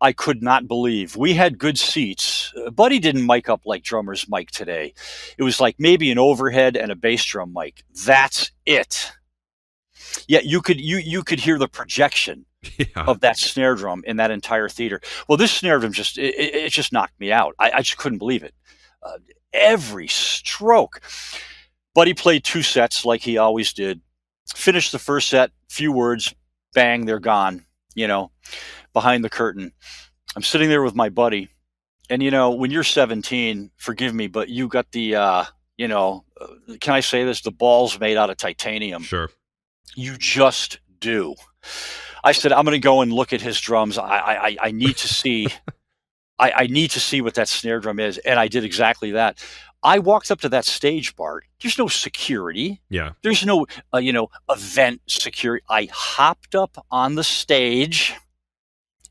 I could not believe. We had good seats. Buddy didn't mic up like drummers mic today. It was like maybe an overhead and a bass drum mic. That's it. Yet you could hear the projection. Yeah. Of that snare drum in that entire theater. Well, this snare drum just, it just knocked me out. I just couldn't believe it. Every stroke. Buddy played two sets like he always did. Finished the first set, few words, bang, they're gone, you know, behind the curtain. I'm sitting there with my buddy. And, you know, when you're 17, forgive me, but you got the, you know, can I say this? The balls made out of titanium. Sure. You just do. I said, I'm going to go and look at his drums. I need to see, I need to see what that snare drum is. And I did exactly that. I walked up to that stage, Bart. There's no security. Yeah. There's no, you know, event security. I hopped up on the stage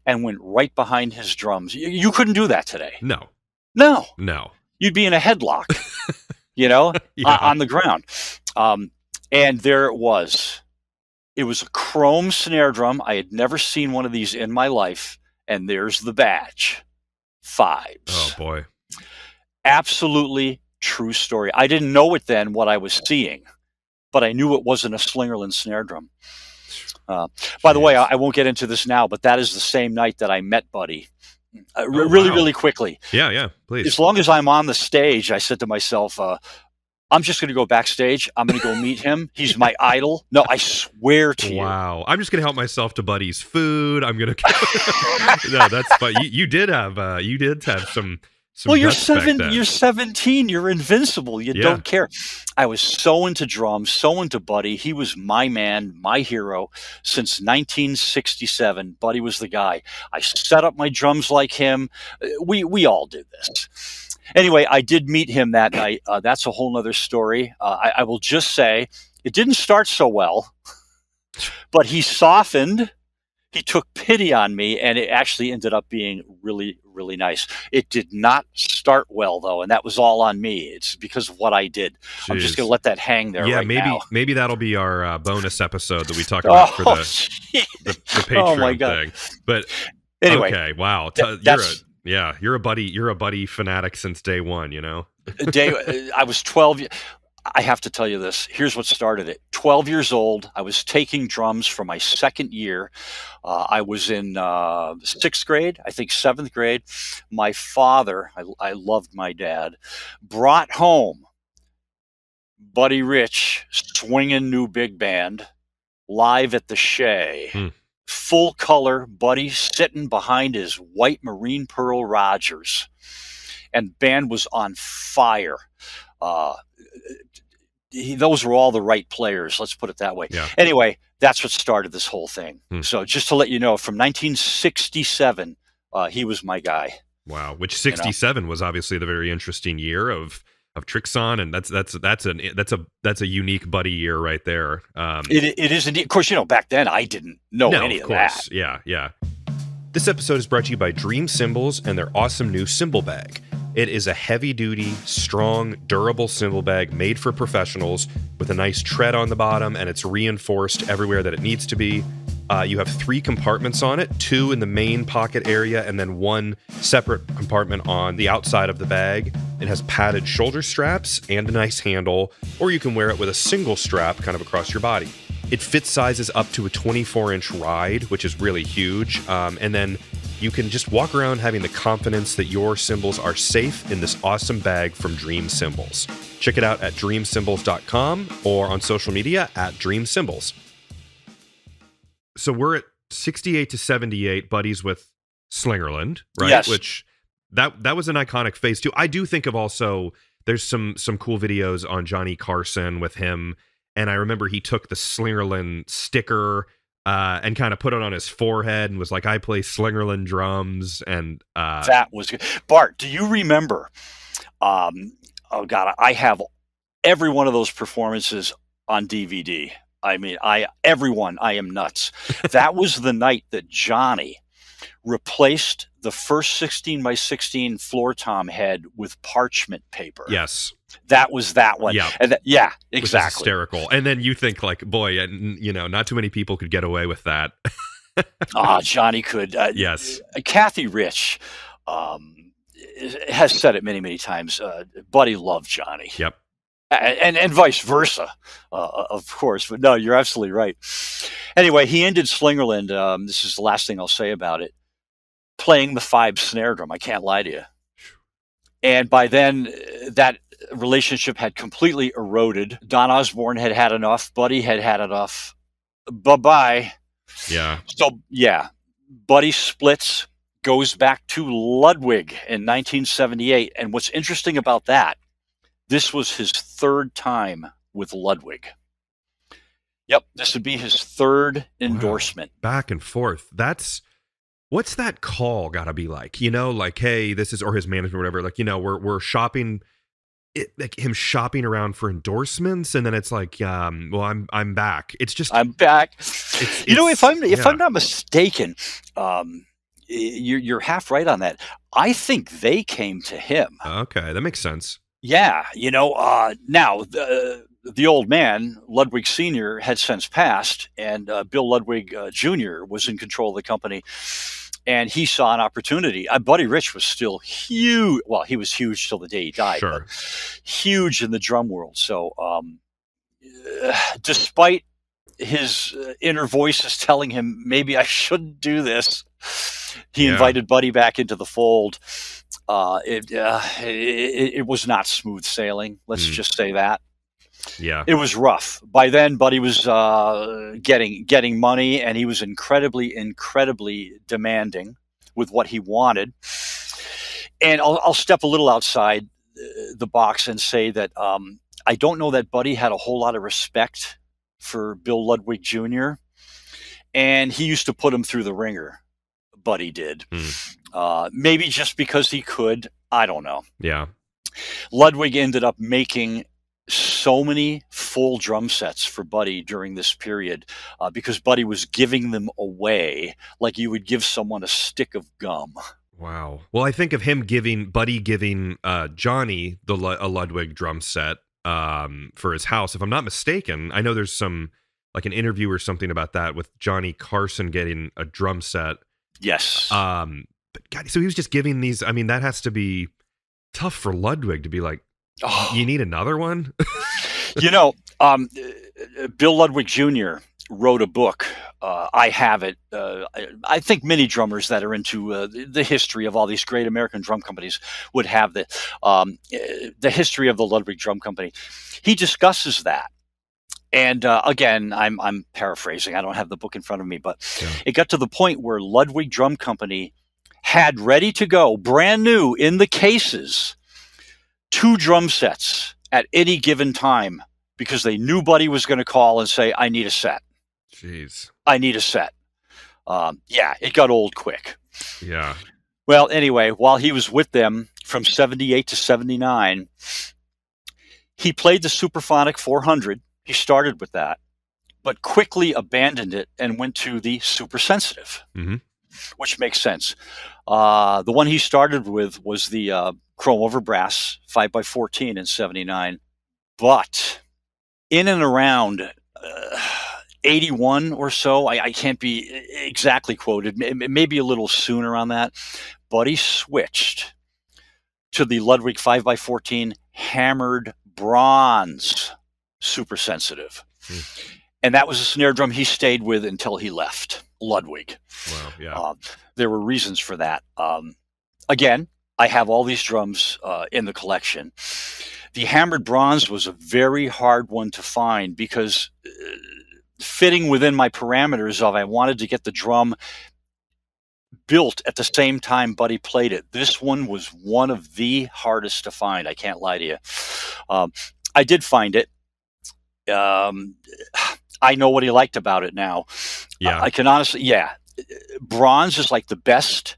and went right behind his drums. You couldn't do that today. No, no, no. You'd be in a headlock, you know, yeah. On the ground. And there it was. It was a chrome snare drum. I had never seen one of these in my life. And there's the badge. Fibes. Oh, boy. Absolutely true story. I didn't know it then, what I was seeing. But I knew it wasn't a Slingerland snare drum. By the way, I won't get into this now, but that is the same night that I met Buddy. Really quickly. Yeah, yeah, please. As long as I'm on the stage, I said to myself, I'm just going to go backstage. I'm going to go meet him. He's my idol. No, I swear to you. Wow. I'm just going to help myself to Buddy's food. I'm going to. No, that's fun. You did have some. Well, you're 17. You're invincible. You don't care. I was so into drums, so into Buddy. He was my man, my hero since 1967. Buddy was the guy. I set up my drums like him. We all did this. Anyway, I did meet him that night. That's a whole nother story. I will just say It didn't start so well, but he softened. He took pity on me, and it actually ended up being really, really nice. It did not start well, though, and that was all on me. It's because of what I did. Jeez. I'm just going to let that hang there. Yeah, right maybe that'll be our bonus episode that we talk about for the Patreon thing. But anyway, okay, wow, you're a buddy fanatic since day one, you know. I was 12. I have to tell you this. Here's what started it. 12 years old, I was taking drums for my second year. I was in 6th grade, I think 7th grade. My father, I loved my dad, brought home Buddy Rich swinging new big band live at the Shea. Hmm. Full color Buddy sitting behind his white Marine Pearl Rogers. And band was on fire. Those were all the right players. Let's put it that way. Yeah. Anyway, that's what started this whole thing. Hmm. So just to let you know, from 1967, he was my guy. Wow. Which 67 was obviously the very interesting year of Trixon. And that's a unique Buddy year right there. It is indeed. Of course, you know, back then I didn't know any of that. Yeah. Yeah. This episode is brought to you by Dream Cymbals and their awesome new cymbal bag. It is a heavy-duty, strong, durable cymbal bag made for professionals with a nice tread on the bottom, and it's reinforced everywhere that it needs to be. You have 3 compartments on it, 2 in the main pocket area, and then 1 separate compartment on the outside of the bag. It has padded shoulder straps and a nice handle, or you can wear it with a single strap kind of across your body. It fits sizes up to a 24-inch ride, which is really huge, and then you can just walk around having the confidence that your cymbals are safe in this awesome bag from Dream Cymbals. Check it out at dreamcymbals.com or on social media at Dream Cymbals. So we're at 68 to 78 buddies with Slingerland, right? Yes. Which that was an iconic phase too. I do think of also there's some cool videos on Johnny Carson with him, and I remember he took the Slingerland sticker and kind of put it on his forehead and was like, I play Slingerland drums. And that was good. Bart, do you remember? Oh, God, I have every one of those performances on DVD. I mean, I am nuts. That was the night that Johnny replaced the first 16 by 16 floor tom head with parchment paper. Yes. That was that one. Yeah. And yeah, exactly. Which is hysterical. And then you think like, boy, you know, not too many people could get away with that. Johnny could. Yes. Kathy Rich has said it many, many times. Buddy loved Johnny. Yep. And vice versa, of course. But no, you're absolutely right. Anyway, he ended Slingerland. This is the last thing I'll say about it. Playing the Fibes snare drum. I can't lie to you. And by then, that relationship had completely eroded. Don Osborne had had enough. Buddy had had enough. Bye-bye. Yeah. So, yeah, Buddy splits, goes back to Ludwig in 1978. And what's interesting about that, this was his 3rd time with Ludwig. Yep, this would be his 3rd endorsement. Wow. Back and forth. That's... What's that call got to be like? You know, like, hey, this is, or his management or whatever, like, you know, we're shopping, like him shopping around for endorsements. And then it's like, well, I'm back. It's just, I'm back. It's, you know, if I'm not mistaken, you're half right on that. I think they came to him. Okay. That makes sense. Yeah. You know, now the old man, Ludwig Sr., had since passed, and Bill Ludwig Jr. was in control of the company, and he saw an opportunity. Buddy Rich was still huge. Well, he was huge till the day he died. Sure. But huge in the drum world. So despite his inner voices telling him, maybe I shouldn't do this, he invited Buddy back into the fold. It was not smooth sailing. Let's just say that. Yeah, it was rough. By then, Buddy was getting money, and he was incredibly demanding with what he wanted. And I'll step a little outside the box and say that I don't know that Buddy had a whole lot of respect for Bill Ludwig Jr., and he used to put him through the ringer. Buddy did, maybe just because he could. I don't know. Yeah, Ludwig ended up making so many full drum sets for Buddy during this period because Buddy was giving them away like you would give someone a stick of gum. Wow. Well, I think of him giving Johnny a Ludwig drum set for his house, if I'm not mistaken. I know there's some, like an interview or something about that with Johnny Carson getting a drum set. Yes. But God, so he was just giving these. I mean, that has to be tough for Ludwig to be like, oh, you need another one? You know, Bill Ludwig Jr. wrote a book. I have it. I think many drummers that are into the history of all these great American drum companies would have the history of the Ludwig Drum Company. He discusses that. And again, I'm paraphrasing. I don't have the book in front of me, but yeah, it got to the point where Ludwig Drum Company had ready to go, brand new in the cases, 2 drum sets at any given time because they knew Buddy was going to call and say, I need a set. Jeez. I need a set. Yeah, it got old quick. Yeah. Well, anyway, while he was with them from 78 to 79, he played the Superphonic 400. He started with that, but quickly abandoned it and went to the Super Sensitive, mm-hmm, which makes sense. The one he started with was the chrome over brass 5x14 in 79. But in and around 81 or so, I can't be exactly quoted, maybe a little sooner on that, Buddy switched to the Ludwig 5x14 hammered bronze Super Sensitive. Mm. And that was a snare drum he stayed with until he left Ludwig. Wow, yeah. There were reasons for that. Again, I have all these drums in the collection. The hammered bronze was a very hard one to find because fitting within my parameters of I wanted to get the drum built at the same time Buddy played it. This one was one of the hardest to find. I can't lie to you. I did find it. I know what he liked about it now. Yeah. I can honestly, yeah. Bronze is like the best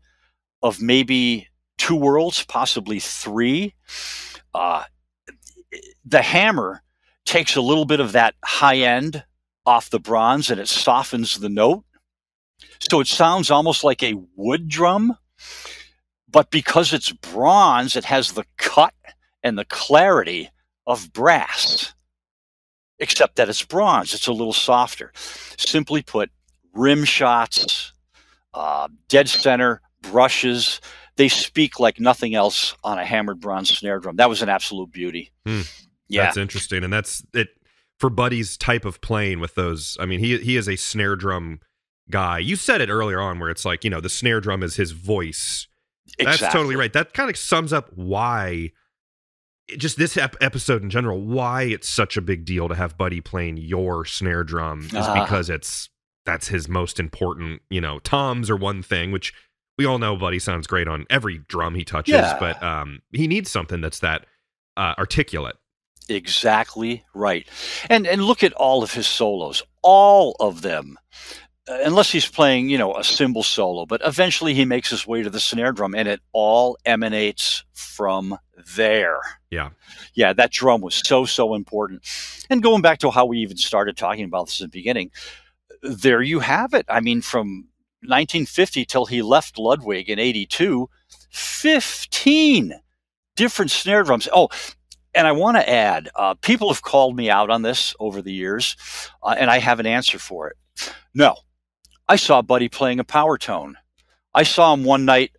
of maybe 2 worlds, possibly 3. The hammer takes a little bit of that high end off the bronze and it softens the note. So it sounds almost like a wood drum, but because it's bronze, it has the cut and the clarity of brass. Except that it's bronze. It's a little softer. Simply put, rim shots, dead center, brushes, they speak like nothing else on a hammered bronze snare drum. That was an absolute beauty. Hmm. Yeah. That's interesting. And that's it for Buddy's type of playing with those. I mean, he is a snare drum guy. You said it earlier on where it's like, you know, the snare drum is his voice. Exactly. That's totally right. That kind of sums up why... just this episode in general, why it's such a big deal to have Buddy playing your snare drum is because that's his most important, you know, toms are one thing, which we all know Buddy sounds great on every drum he touches, yeah, but he needs something that's that articulate. Exactly right. And look at all of his solos, all of them, unless he's playing, you know, a cymbal solo, but eventually he makes his way to the snare drum and it all emanates from there. Yeah. Yeah. That drum was so important. And going back to how we even started talking about this in the beginning, there you have it. I mean, from 1950 till he left Ludwig in 82, 15 different snare drums. Oh, and I want to add, people have called me out on this over the years and I have an answer for it. No, I saw Buddy playing a power tone. I saw him one night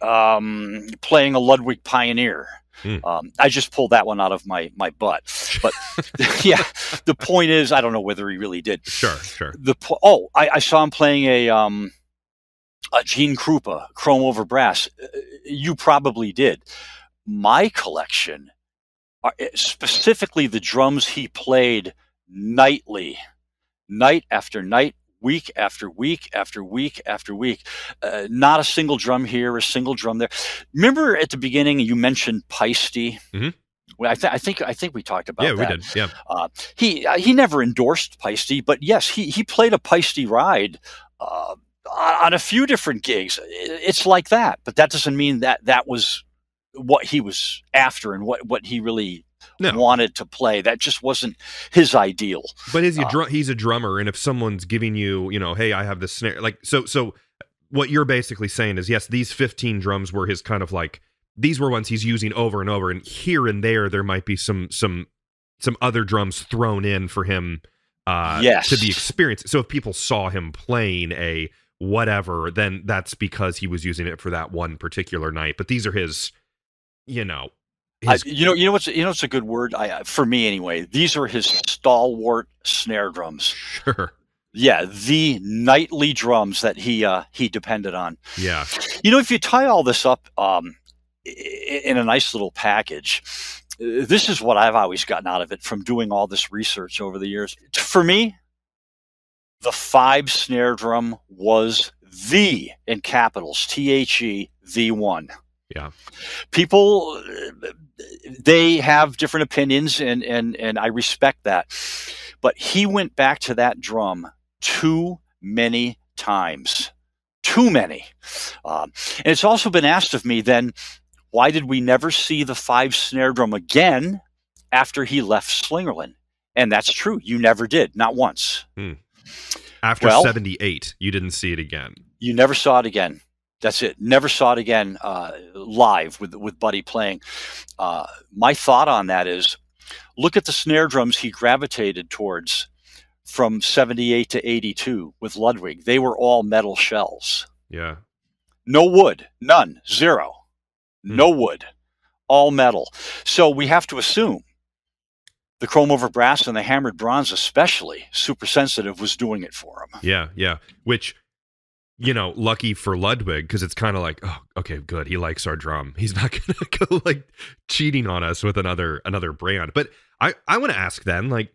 playing a Ludwig Pioneer. Mm. I just pulled that one out of my butt. But yeah, the point is, I don't know whether he really did. Sure, sure. I saw him playing a Gene Krupa, chrome over brass. You probably did. My collection, are, specifically the drums he played nightly, night after night, week after week after week after week. Not a single drum here, a single drum there. Remember at the beginning you mentioned Paiste? Mm-hmm. Well, I think we talked about that. Yeah, we did. Yeah. He never endorsed Paiste, but yes, he played a Paiste ride on a few different gigs. It's like that, but that doesn't mean that that was what he was after and what he really wanted to play. That just wasn't his ideal. But is he he's a drummer, and if someone's giving you, you know, hey, I have this snare, like, so what you're basically saying is, yes, these 15 drums were his kind of like, these were ones he's using over and over, and here and there might be some other drums thrown in for him to the experience. So if people saw him playing a whatever, then that's because he was using it for that one particular night. But these are his, you know, it's a good word for me anyway. These are his stalwart snare drums. Sure. Yeah, the nightly drums that he depended on. Yeah. You know, if you tie all this up in a nice little package, this is what I've always gotten out of it from doing all this research over the years. For me, the Fibes snare drum was the, in capitals, T-H-E, the one. Yeah. People, they have different opinions, and I respect that. But he went back to that drum too many times. Too many. And it's also been asked of me then, why did we never see the Fibes snare drum again after he left Slingerland? And that's true. You never did. Not once. Hmm. After 78, you didn't see it again. You never saw it again. That's it. Never saw it again live with Buddy playing. My thought on that is, look at the snare drums he gravitated towards from 78 to 82 with Ludwig. They were all metal shells. Yeah. No wood. None. Zero. Hmm. No wood. All metal. So we have to assume the chrome over brass and the hammered bronze, especially super sensitive, was doing it for him. Yeah. Yeah. Which, you know, lucky for Ludwig, because it's kind of like, oh, okay, good. He likes our drum. He's not going to go like cheating on us with another brand. But I want to ask then, like,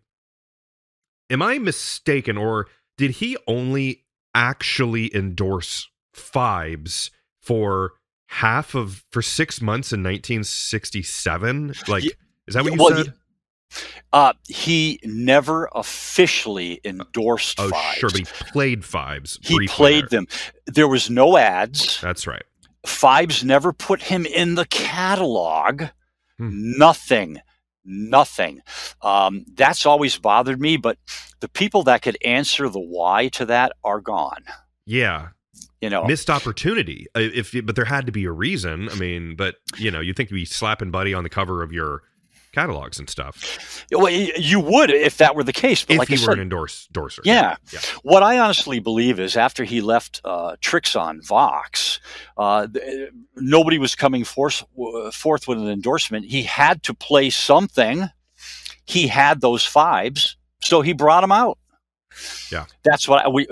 am I mistaken, or did he only actually endorse Fibes for 6 months in 1967? Like, is that what you said? He never officially endorsed Fibes. Sure, but he played Fibes. He played them. There was no ads. That's right. Fibes never put him in the catalog. Hmm. Nothing. That's always bothered me, but the people that could answer the why to that are gone. Yeah. You know, missed opportunity. But there had to be a reason. I mean, but you know, you think you'd be slapping Buddy on the cover of your catalogs and stuff. Well, you would if that were the case. But if like you were an endorser. Yeah. Yeah. What I honestly believe is after he left Trixon Vox, nobody was coming forth with an endorsement. He had to play something. He had those Fibes, so he brought them out. Yeah. That's what we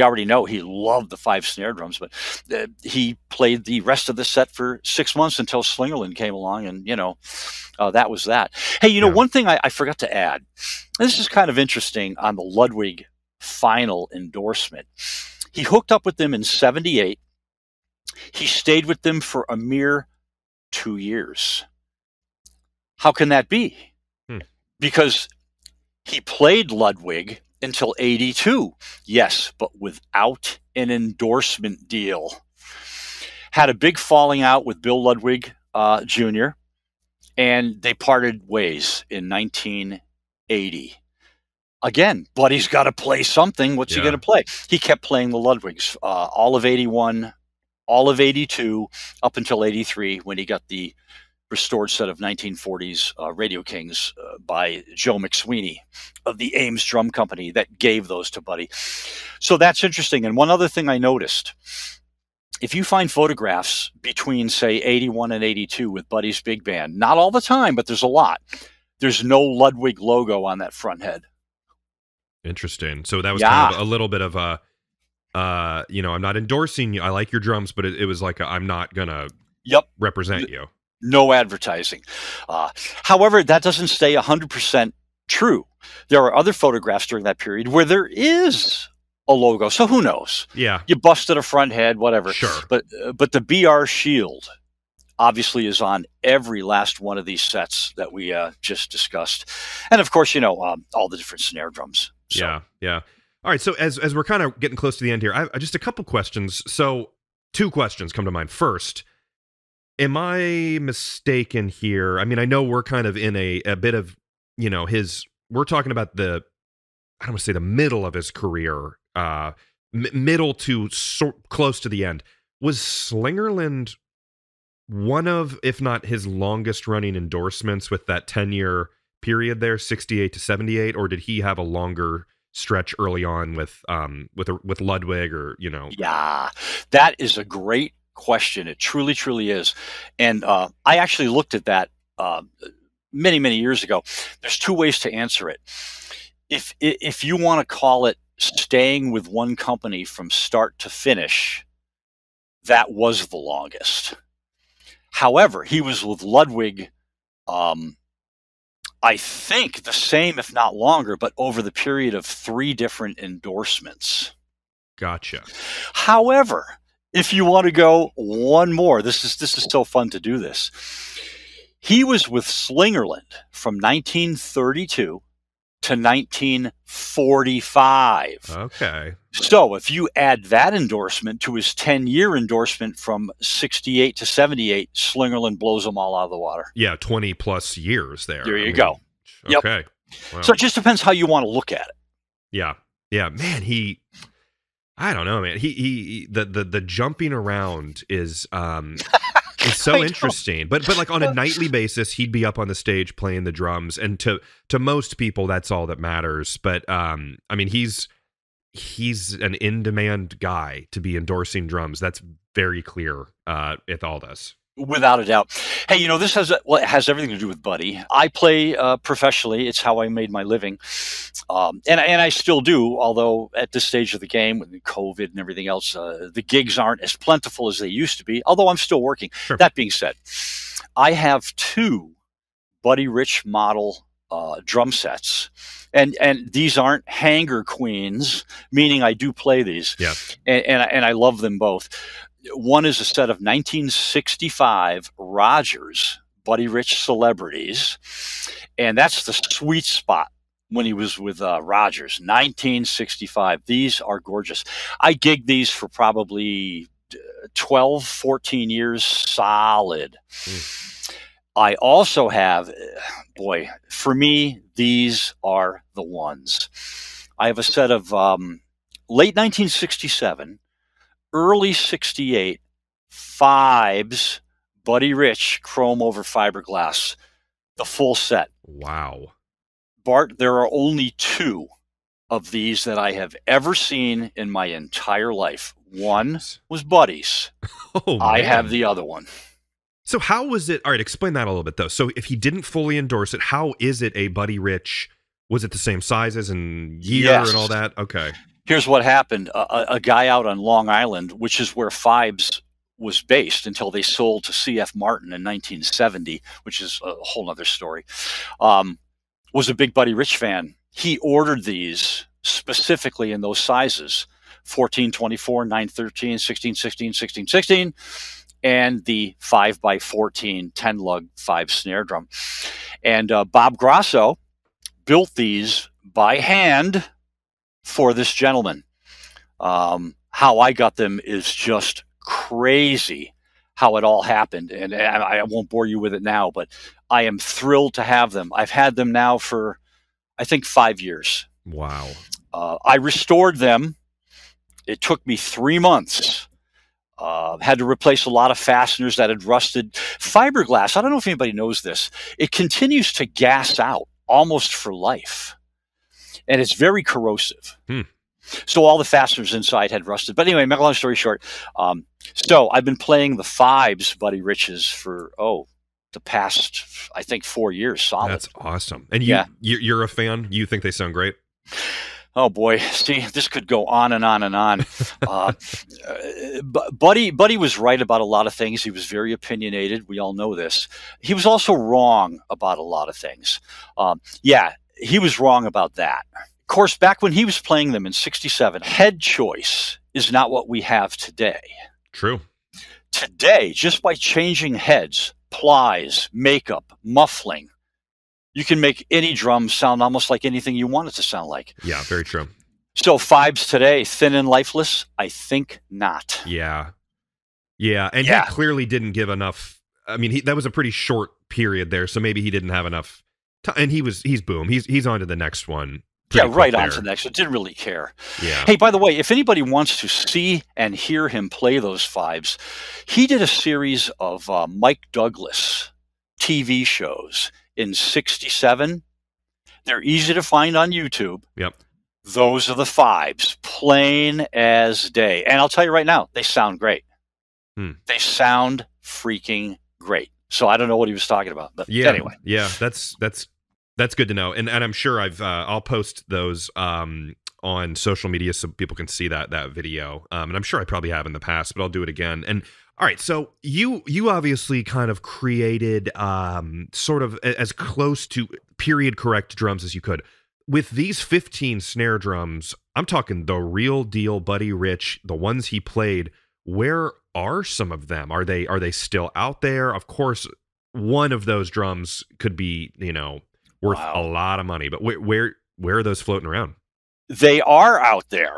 already know he loved the Fibes snare drums, but he played the rest of the set for 6 months until Slingerland came along, and, you know, that was that. Hey, you know, one thing I forgot to add, this is kind of interesting on the Ludwig final endorsement. He hooked up with them in 78. He stayed with them for a mere 2 years. How can that be? Hmm. Because he played Ludwig until 82, yes, but without an endorsement deal. Had a big falling out with Bill Ludwig Jr., and they parted ways in 1980. Again, Buddy's got to play something. What's he going to play? He kept playing the Ludwigs all of 81, all of 82, up until 83 when he got the restored set of 1940s Radio Kings by Joe McSweeney of the Ames Drum Company that gave those to Buddy. So that's interesting. And one other thing I noticed, if you find photographs between, say, 81 and 82 with Buddy's big band, not all the time, but there's a lot, there's no Ludwig logo on that front head. Interesting. So that was kind of a little bit of a, you know, I'm not endorsing you. I like your drums, but it was like, I'm not going to represent you. No advertising. However, that doesn't stay 100% true. There are other photographs during that period where there is a logo. So who knows? Yeah. You busted a front head, whatever. Sure. But the BR shield obviously is on every last one of these sets that we just discussed. And of course, you know, all the different snare drums. So. Yeah. Yeah. All right. So as we're kind of getting close to the end here, I just a couple questions. So two questions come to mind. First, Am I mistaken here? I mean, I know we're kind of in a bit of, you know, his, we're talking about the, I don't want to say the middle of his career, middle to close to the end. Was Slingerland one of, if not his longest running endorsements with that 10-year period there, 68 to 78, or did he have a longer stretch early on with Ludwig or, you know? Yeah, that is a great question. It truly, truly is. And I actually looked at that many, many years ago. There's two ways to answer it. If you want to call it staying with one company from start to finish, that was the longest. However, he was with Ludwig, I think the same, if not longer, but over the period of 3 different endorsements. Gotcha. However, if you want to go one more, this is so fun to do this. He was with Slingerland from 1932 to 1945. Okay. So if you add that endorsement to his 10-year endorsement from 68 to 78, Slingerland blows them all out of the water. Yeah, 20 plus years there. There you go. Okay. Yep. Wow. So it just depends how you want to look at it. Yeah. Yeah, man, he, I don't know, man. He the jumping around is it's so interesting, but like on a nightly basis, he'd be up on the stage playing the drums, and to most people, that's all that matters. But I mean, he's an in-demand guy to be endorsing drums. That's very clear with all this, without a doubt. Hey, you know, this has well, it has everything to do with Buddy. I play professionally; it's how I made my living, and I still do. Although at this stage of the game, with COVID and everything else, the gigs aren't as plentiful as they used to be. Although I'm still working. Sure. That being said, I have 2 Buddy Rich model drum sets, and these aren't Hanger Queens, meaning I do play these. Yeah, and I love them both. One is a set of 1965 Rogers Buddy Rich Celebrities, and that's the sweet spot when he was with Rogers, 1965. These are gorgeous. I gigged these for probably 12, 14 years solid. Mm. I also have, boy, for me, these are the ones. I have a set of late 1967, early 68 Fibes Buddy Rich chrome over fiberglass, the full set. Wow. Bart, there are only 2 of these that I have ever seen in my entire life. One was Buddy's. Oh, I have the other one. So how was it? All right, explain that a little bit, though. So if he didn't fully endorse it, how is it a Buddy Rich? Was it the same sizes and year and all that? Okay. Here's what happened. A guy out on Long Island, which is where Fibes was based until they sold to C.F. Martin in 1970, which is a whole other story, was a big Buddy Rich fan. He ordered these specifically in those sizes, 14, 24, 9, 13, 16, 16, 16, 16, and the 5x14 10-lug 5 snare drum. And Bob Grosso built these by hand for this gentleman. How I got them is just crazy how it all happened. And I won't bore you with it now, but I am thrilled to have them. I've had them now for, I think, 5 years. Wow. I restored them. It took me 3 months. Had to replace a lot of fasteners that had rusted. Fiberglass, I don't know if anybody knows this, it continues to gas out almost for life. And it's very corrosive. Hmm. So all the fasteners inside had rusted. But anyway, make a long story short. So I've been playing the Fibes Buddy Riches for, the past, I think, 4 years solid. That's awesome. And you're a fan? You think they sound great? Oh, boy. See, this could go on and on and on. Buddy was right about a lot of things. He was very opinionated. We all know this. He was also wrong about a lot of things. He was wrong about that. Of course, back when he was playing them in 67, head choice is not what we have today. True. Today, just by changing heads, plies, makeup, muffling, you can make any drum sound almost like anything you want it to sound like. Yeah, very true. So Fibes today, thin and lifeless? I think not. Yeah. Yeah, and he clearly didn't give enough I mean, that was a pretty short period there, so maybe he didn't have enough time. And he's on to the next one. Yeah, right on to the next one. Didn't really care. Yeah. Hey, by the way, if anybody wants to see and hear him play those Fibes, he did a series of Mike Douglas TV shows in '67. They're easy to find on YouTube. Yep. Those are the Fibes, plain as day. And I'll tell you right now, they sound great. Hmm. They sound freaking great. So I don't know what he was talking about, but yeah, anyway. Yeah, that's good to know. And I'm sure I'll post those on social media so people can see that video. And I'm sure I probably have in the past, but I'll do it again. And all right, so you obviously kind of created sort of as close to period correct drums as you could. With these 15 snare drums, I'm talking the real deal, Buddy Rich, the ones he played. Where are some of them? Are they still out there? Of course, one of those drums could be, you know, worth a lot of money. But where are those floating around? They are out there.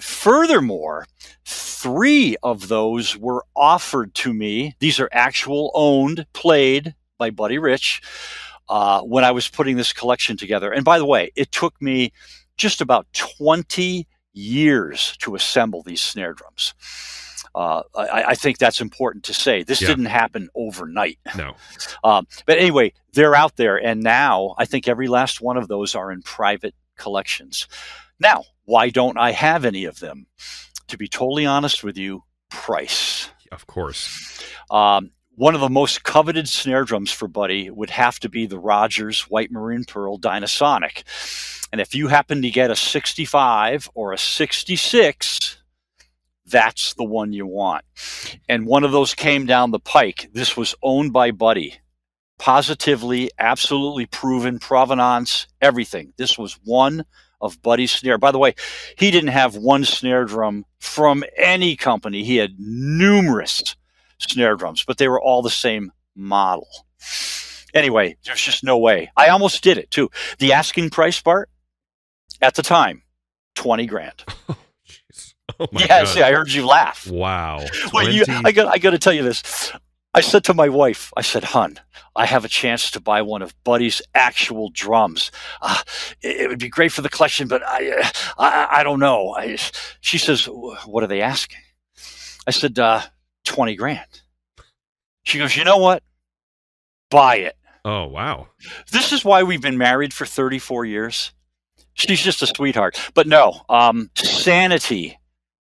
Furthermore, 3 of those were offered to me. These are actual owned, played by Buddy Rich. When I was putting this collection together. And by the way, it took me just about 20 years to assemble these snare drums. I think that's important to say. This didn't happen overnight. No. But anyway, they're out there. And now I think every last one of those are in private collections. Now, why don't I have any of them? To be totally honest with you, price. Of course. One of the most coveted snare drums for Buddy would have to be the Rogers White Maroon Pearl Dynasonic. And if you happen to get a 65 or a 66, that's the one you want. And one of those came down the pike. This was owned by Buddy. Positively, absolutely proven, provenance, everything. This was one of Buddy's snare. By the way, he didn't have one snare drum from any company. He had numerous snare drums, but they were all the same model. Anyway, there's just no way. I almost did it too. The asking price, Bart, at the time, 20 grand. Oh, jeez. Oh my God. See, I heard you laugh. Wow. Well, I got to tell you this. I said to my wife, I said, "Hun, I have a chance to buy one of Buddy's actual drums. It would be great for the collection, but I don't know." She says, "What are they asking?" I said, 20 grand. She goes, "You know what? Buy it." Oh, wow. This is why we've been married for 34 years. She's just a sweetheart. But no, sanity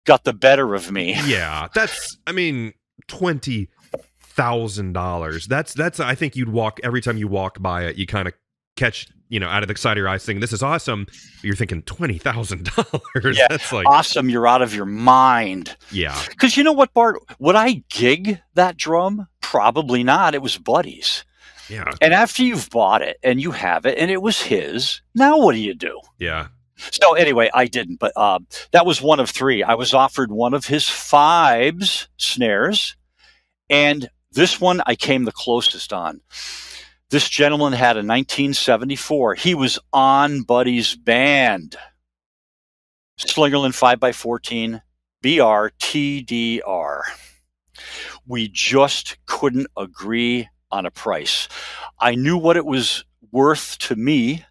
got the better of me. Yeah, that's, I mean, $20,000. That's, I think you'd walk, every time you walk by it, you kind of catch, you know, out of the side of your eyes thinking, "This is awesome." You're thinking $20,000. Yeah, that's like awesome. You're out of your mind. Yeah. Because you know what, Bart? Would I gig that drum? Probably not. It was Buddy's. Yeah. And after you've bought it and you have it and it was his, now what do you do? Yeah. So anyway, I didn't. But that was one of 3. I was offered one of his Fibes snares. And this one I came the closest on. This gentleman had a 1974. He was on Buddy's band. Slingerland 5x14 BR TDR. We just couldn't agree on a price. I knew what it was worth to me,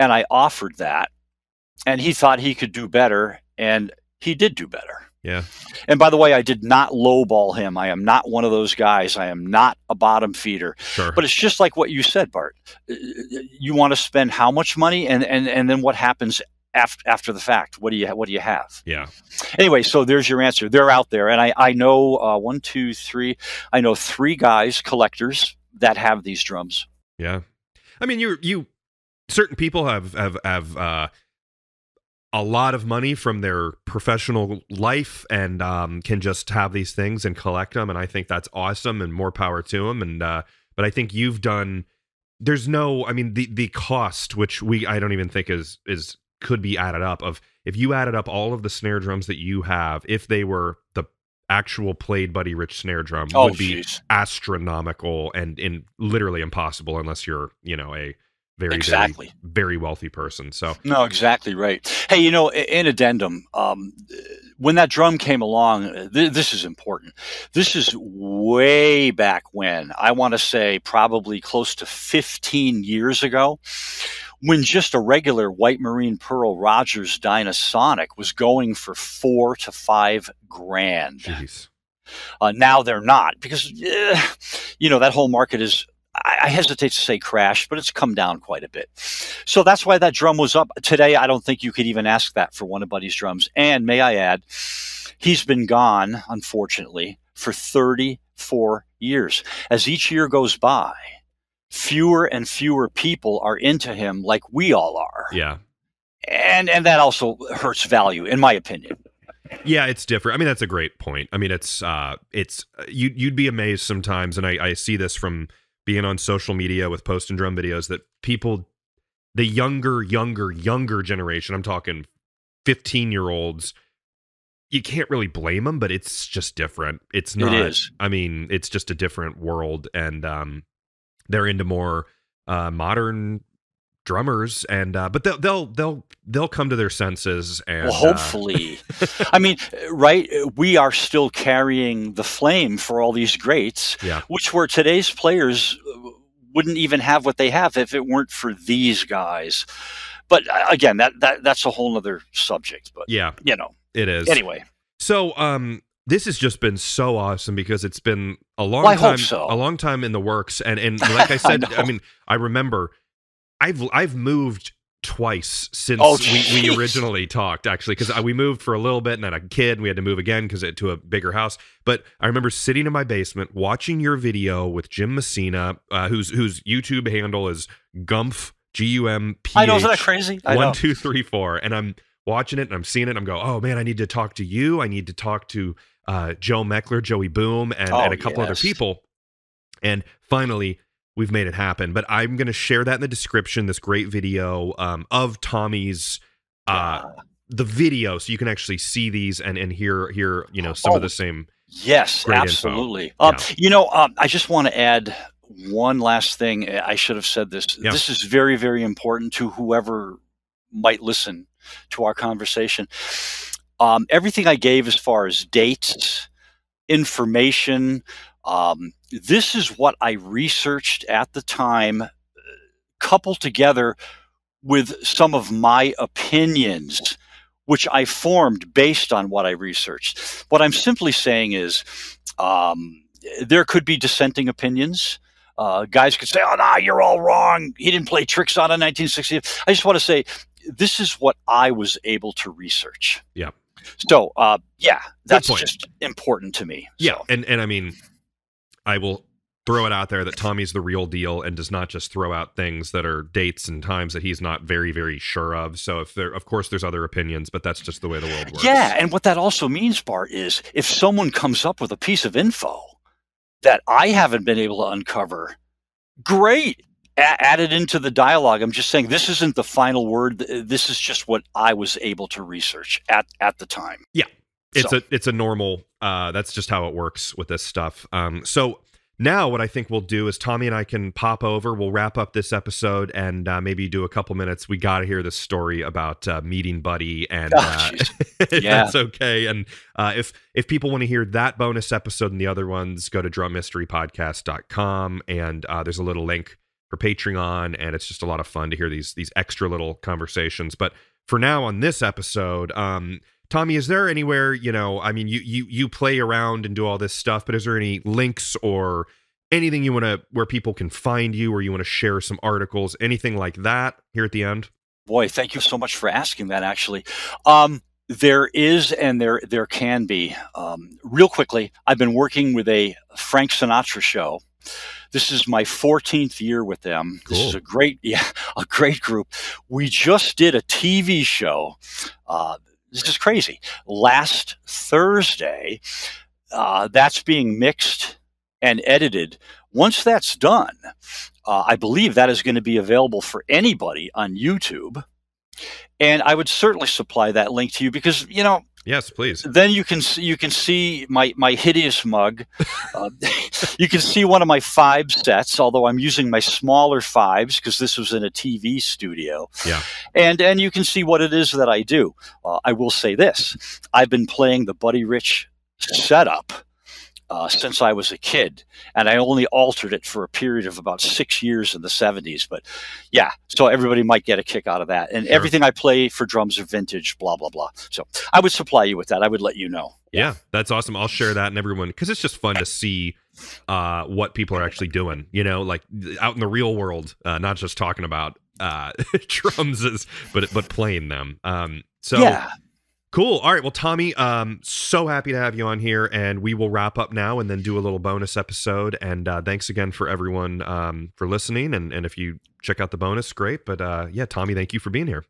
and I offered that. And he thought he could do better, and he did do better. Yeah. And by the way, I did not lowball him. I am not one of those guys. I am not a bottom feeder. Sure. But it's just like what you said, Bart. You want to spend how much money, and then what happens after the fact? What do you have? Yeah. Anyway, so there's your answer. They're out there, and I know 1, 2, 3. I know 3 guys, collectors, that have these drums. Yeah. I mean, you certain people have a lot of money from their professional life and can just have these things and collect them. And I think that's awesome and more power to them. And, but I think you've done, there's no, I mean, the cost, which I don't even think is could be added up of, if you added up all of the snare drums that you have, if they were the actual played Buddy Rich snare drum, would be astronomical and literally impossible unless you're, you know, a very, very wealthy person. So no, exactly right. Hey, you know, in addendum, when that drum came along, this is important. This is way back when, I want to say probably close to 15 years ago, when just a regular White Marine Pearl Rogers Dynasonic was going for $4 to $5 grand. Jeez. Now they're not, because, you know, that whole market is, I hesitate to say crashed, but it's come down quite a bit. So that's why that drum was up. Today, I don't think you could even ask that for one of Buddy's drums. And may I add, he's been gone, unfortunately, for 34 years. As each year goes by, fewer and fewer people are into him like we all are. Yeah. And that also hurts value, in my opinion. Yeah, it's different. I mean, that's a great point. I mean, it's you'd be amazed sometimes, and I see this from being on social media with post and drum videos, that people, the younger generation, I'm talking 15-year-olds, you can't really blame them, but it's just different. It's not, it is. I mean, it's just a different world, and they're into more modern drummers, and but they'll come to their senses, and well, hopefully I mean, right, we are still carrying the flame for all these greats, yeah, which were today's players wouldn't even have what they have if it weren't for these guys. But again, that's a whole other subject, but yeah, you know, it is. Anyway, so this has just been so awesome, because it's been a long time in the works, and like I said, I mean, I remember I've moved twice since we originally talked, actually, because we moved for a little bit, and then a kid, and we had to move again because to a bigger house. But I remember sitting in my basement watching your video with Jim Messina, whose YouTube handle is Gumph, G-U-M-P-H. I know, isn't that crazy? I know. 1234, and I'm watching it, and I'm seeing it, and I'm going, oh man, I need to talk to you. I need to talk to Joe Meckler, Joey Boom, and a couple other people. And finally, we've made it happen, but I'm going to share that in the description, this great video of Tommy's, the video, so you can actually see these and hear you know, some of the same. Yes, absolutely. Yeah. You know, I just want to add one last thing. I should have said this. Yeah. This is very, very important to whoever might listen to our conversation. Everything I gave as far as dates, information, this is what I researched at the time, coupled together with some of my opinions, which I formed based on what I researched. What I'm simply saying is, there could be dissenting opinions. Guys could say, oh, no, you're all wrong. He didn't play tricks on in 1960. I just want to say, this is what I was able to research. Yeah. So, yeah, that's just important to me. Yeah, so. And I mean, I will throw it out there that Tommy's the real deal and does not just throw out things that are dates and times that he's not very, very sure of. So if there, of course, there's other opinions, but that's just the way the world works. Yeah, and what that also means, Bart, is if someone comes up with a piece of info that I haven't been able to uncover, great, add it into the dialogue. I'm just saying, this isn't the final word. This is just what I was able to research at the time. Yeah. It's it's a normal, that's just how it works with this stuff. So now what I think we'll do is Tommy and I can pop over. We'll wrap up this episode and maybe do a couple minutes. We got to hear this story about meeting Buddy, and if that's okay. And if people want to hear that bonus episode and the other ones, go to drumhistorypodcast.com, and there's a little link for Patreon, and it's just a lot of fun to hear these extra little conversations. But for now on this episode, Tommy, is there anywhere, you know, I mean, you play around and do all this stuff, but is there any links or anything you want to, where people can find you, or you want to share some articles, anything like that here at the end? Boy, thank you so much for asking that, actually. There is, and there can be. Real quickly, I've been working with a Frank Sinatra show. This is my 14th year with them. Cool. This is a great group. We just did a TV show, this is crazy, last Thursday. That's being mixed and edited. Once that's done, I believe that is going to be available for anybody on YouTube. And I would certainly supply that link to you, because, you know, Yes, please. Then you can see my hideous mug. You can see one of my Fibes sets, although I'm using my smaller Fibes because this was in a TV studio. Yeah. And you can see what it is that I do. I will say this. I've been playing the Buddy Rich setup since I was a kid, and I only altered it for a period of about 6 years in the 70s. But yeah, so everybody might get a kick out of that. And sure, everything I play for drums are vintage, blah, blah, blah. So I would supply you with that. I would let you know. Yeah, that's awesome. I'll share that and everyone, because it's just fun to see what people are actually doing, you know, like out in the real world, not just talking about drums, but playing them. So yeah. Cool. All right. Well, Tommy, so happy to have you on here, and we will wrap up now and then do a little bonus episode. And thanks again for everyone for listening. And if you check out the bonus, great. But yeah, Tommy, thank you for being here.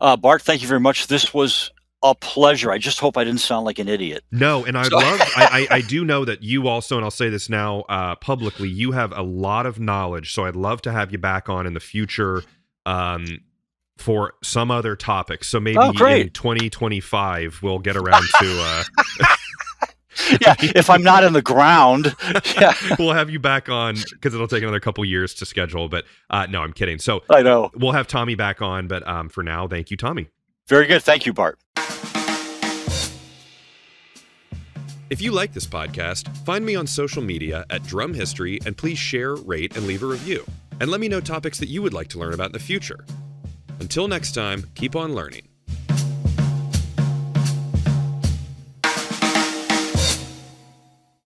Bart, thank you very much. This was a pleasure. I just hope I didn't sound like an idiot. No, and I do know that you also, and I'll say this now publicly, you have a lot of knowledge. So I'd love to have you back on in the future. For some other topic. So maybe in 2025, we'll get around to... yeah, if I'm not in the ground. Yeah. We'll have you back on, because it'll take another couple years to schedule. But no, I'm kidding. So I know we'll have Tommy back on. But for now, thank you, Tommy. Very good. Thank you, Bart. If you like this podcast, find me on social media at Drum History, and please share, rate, and leave a review. And let me know topics that you would like to learn about in the future. Until next time, keep on learning.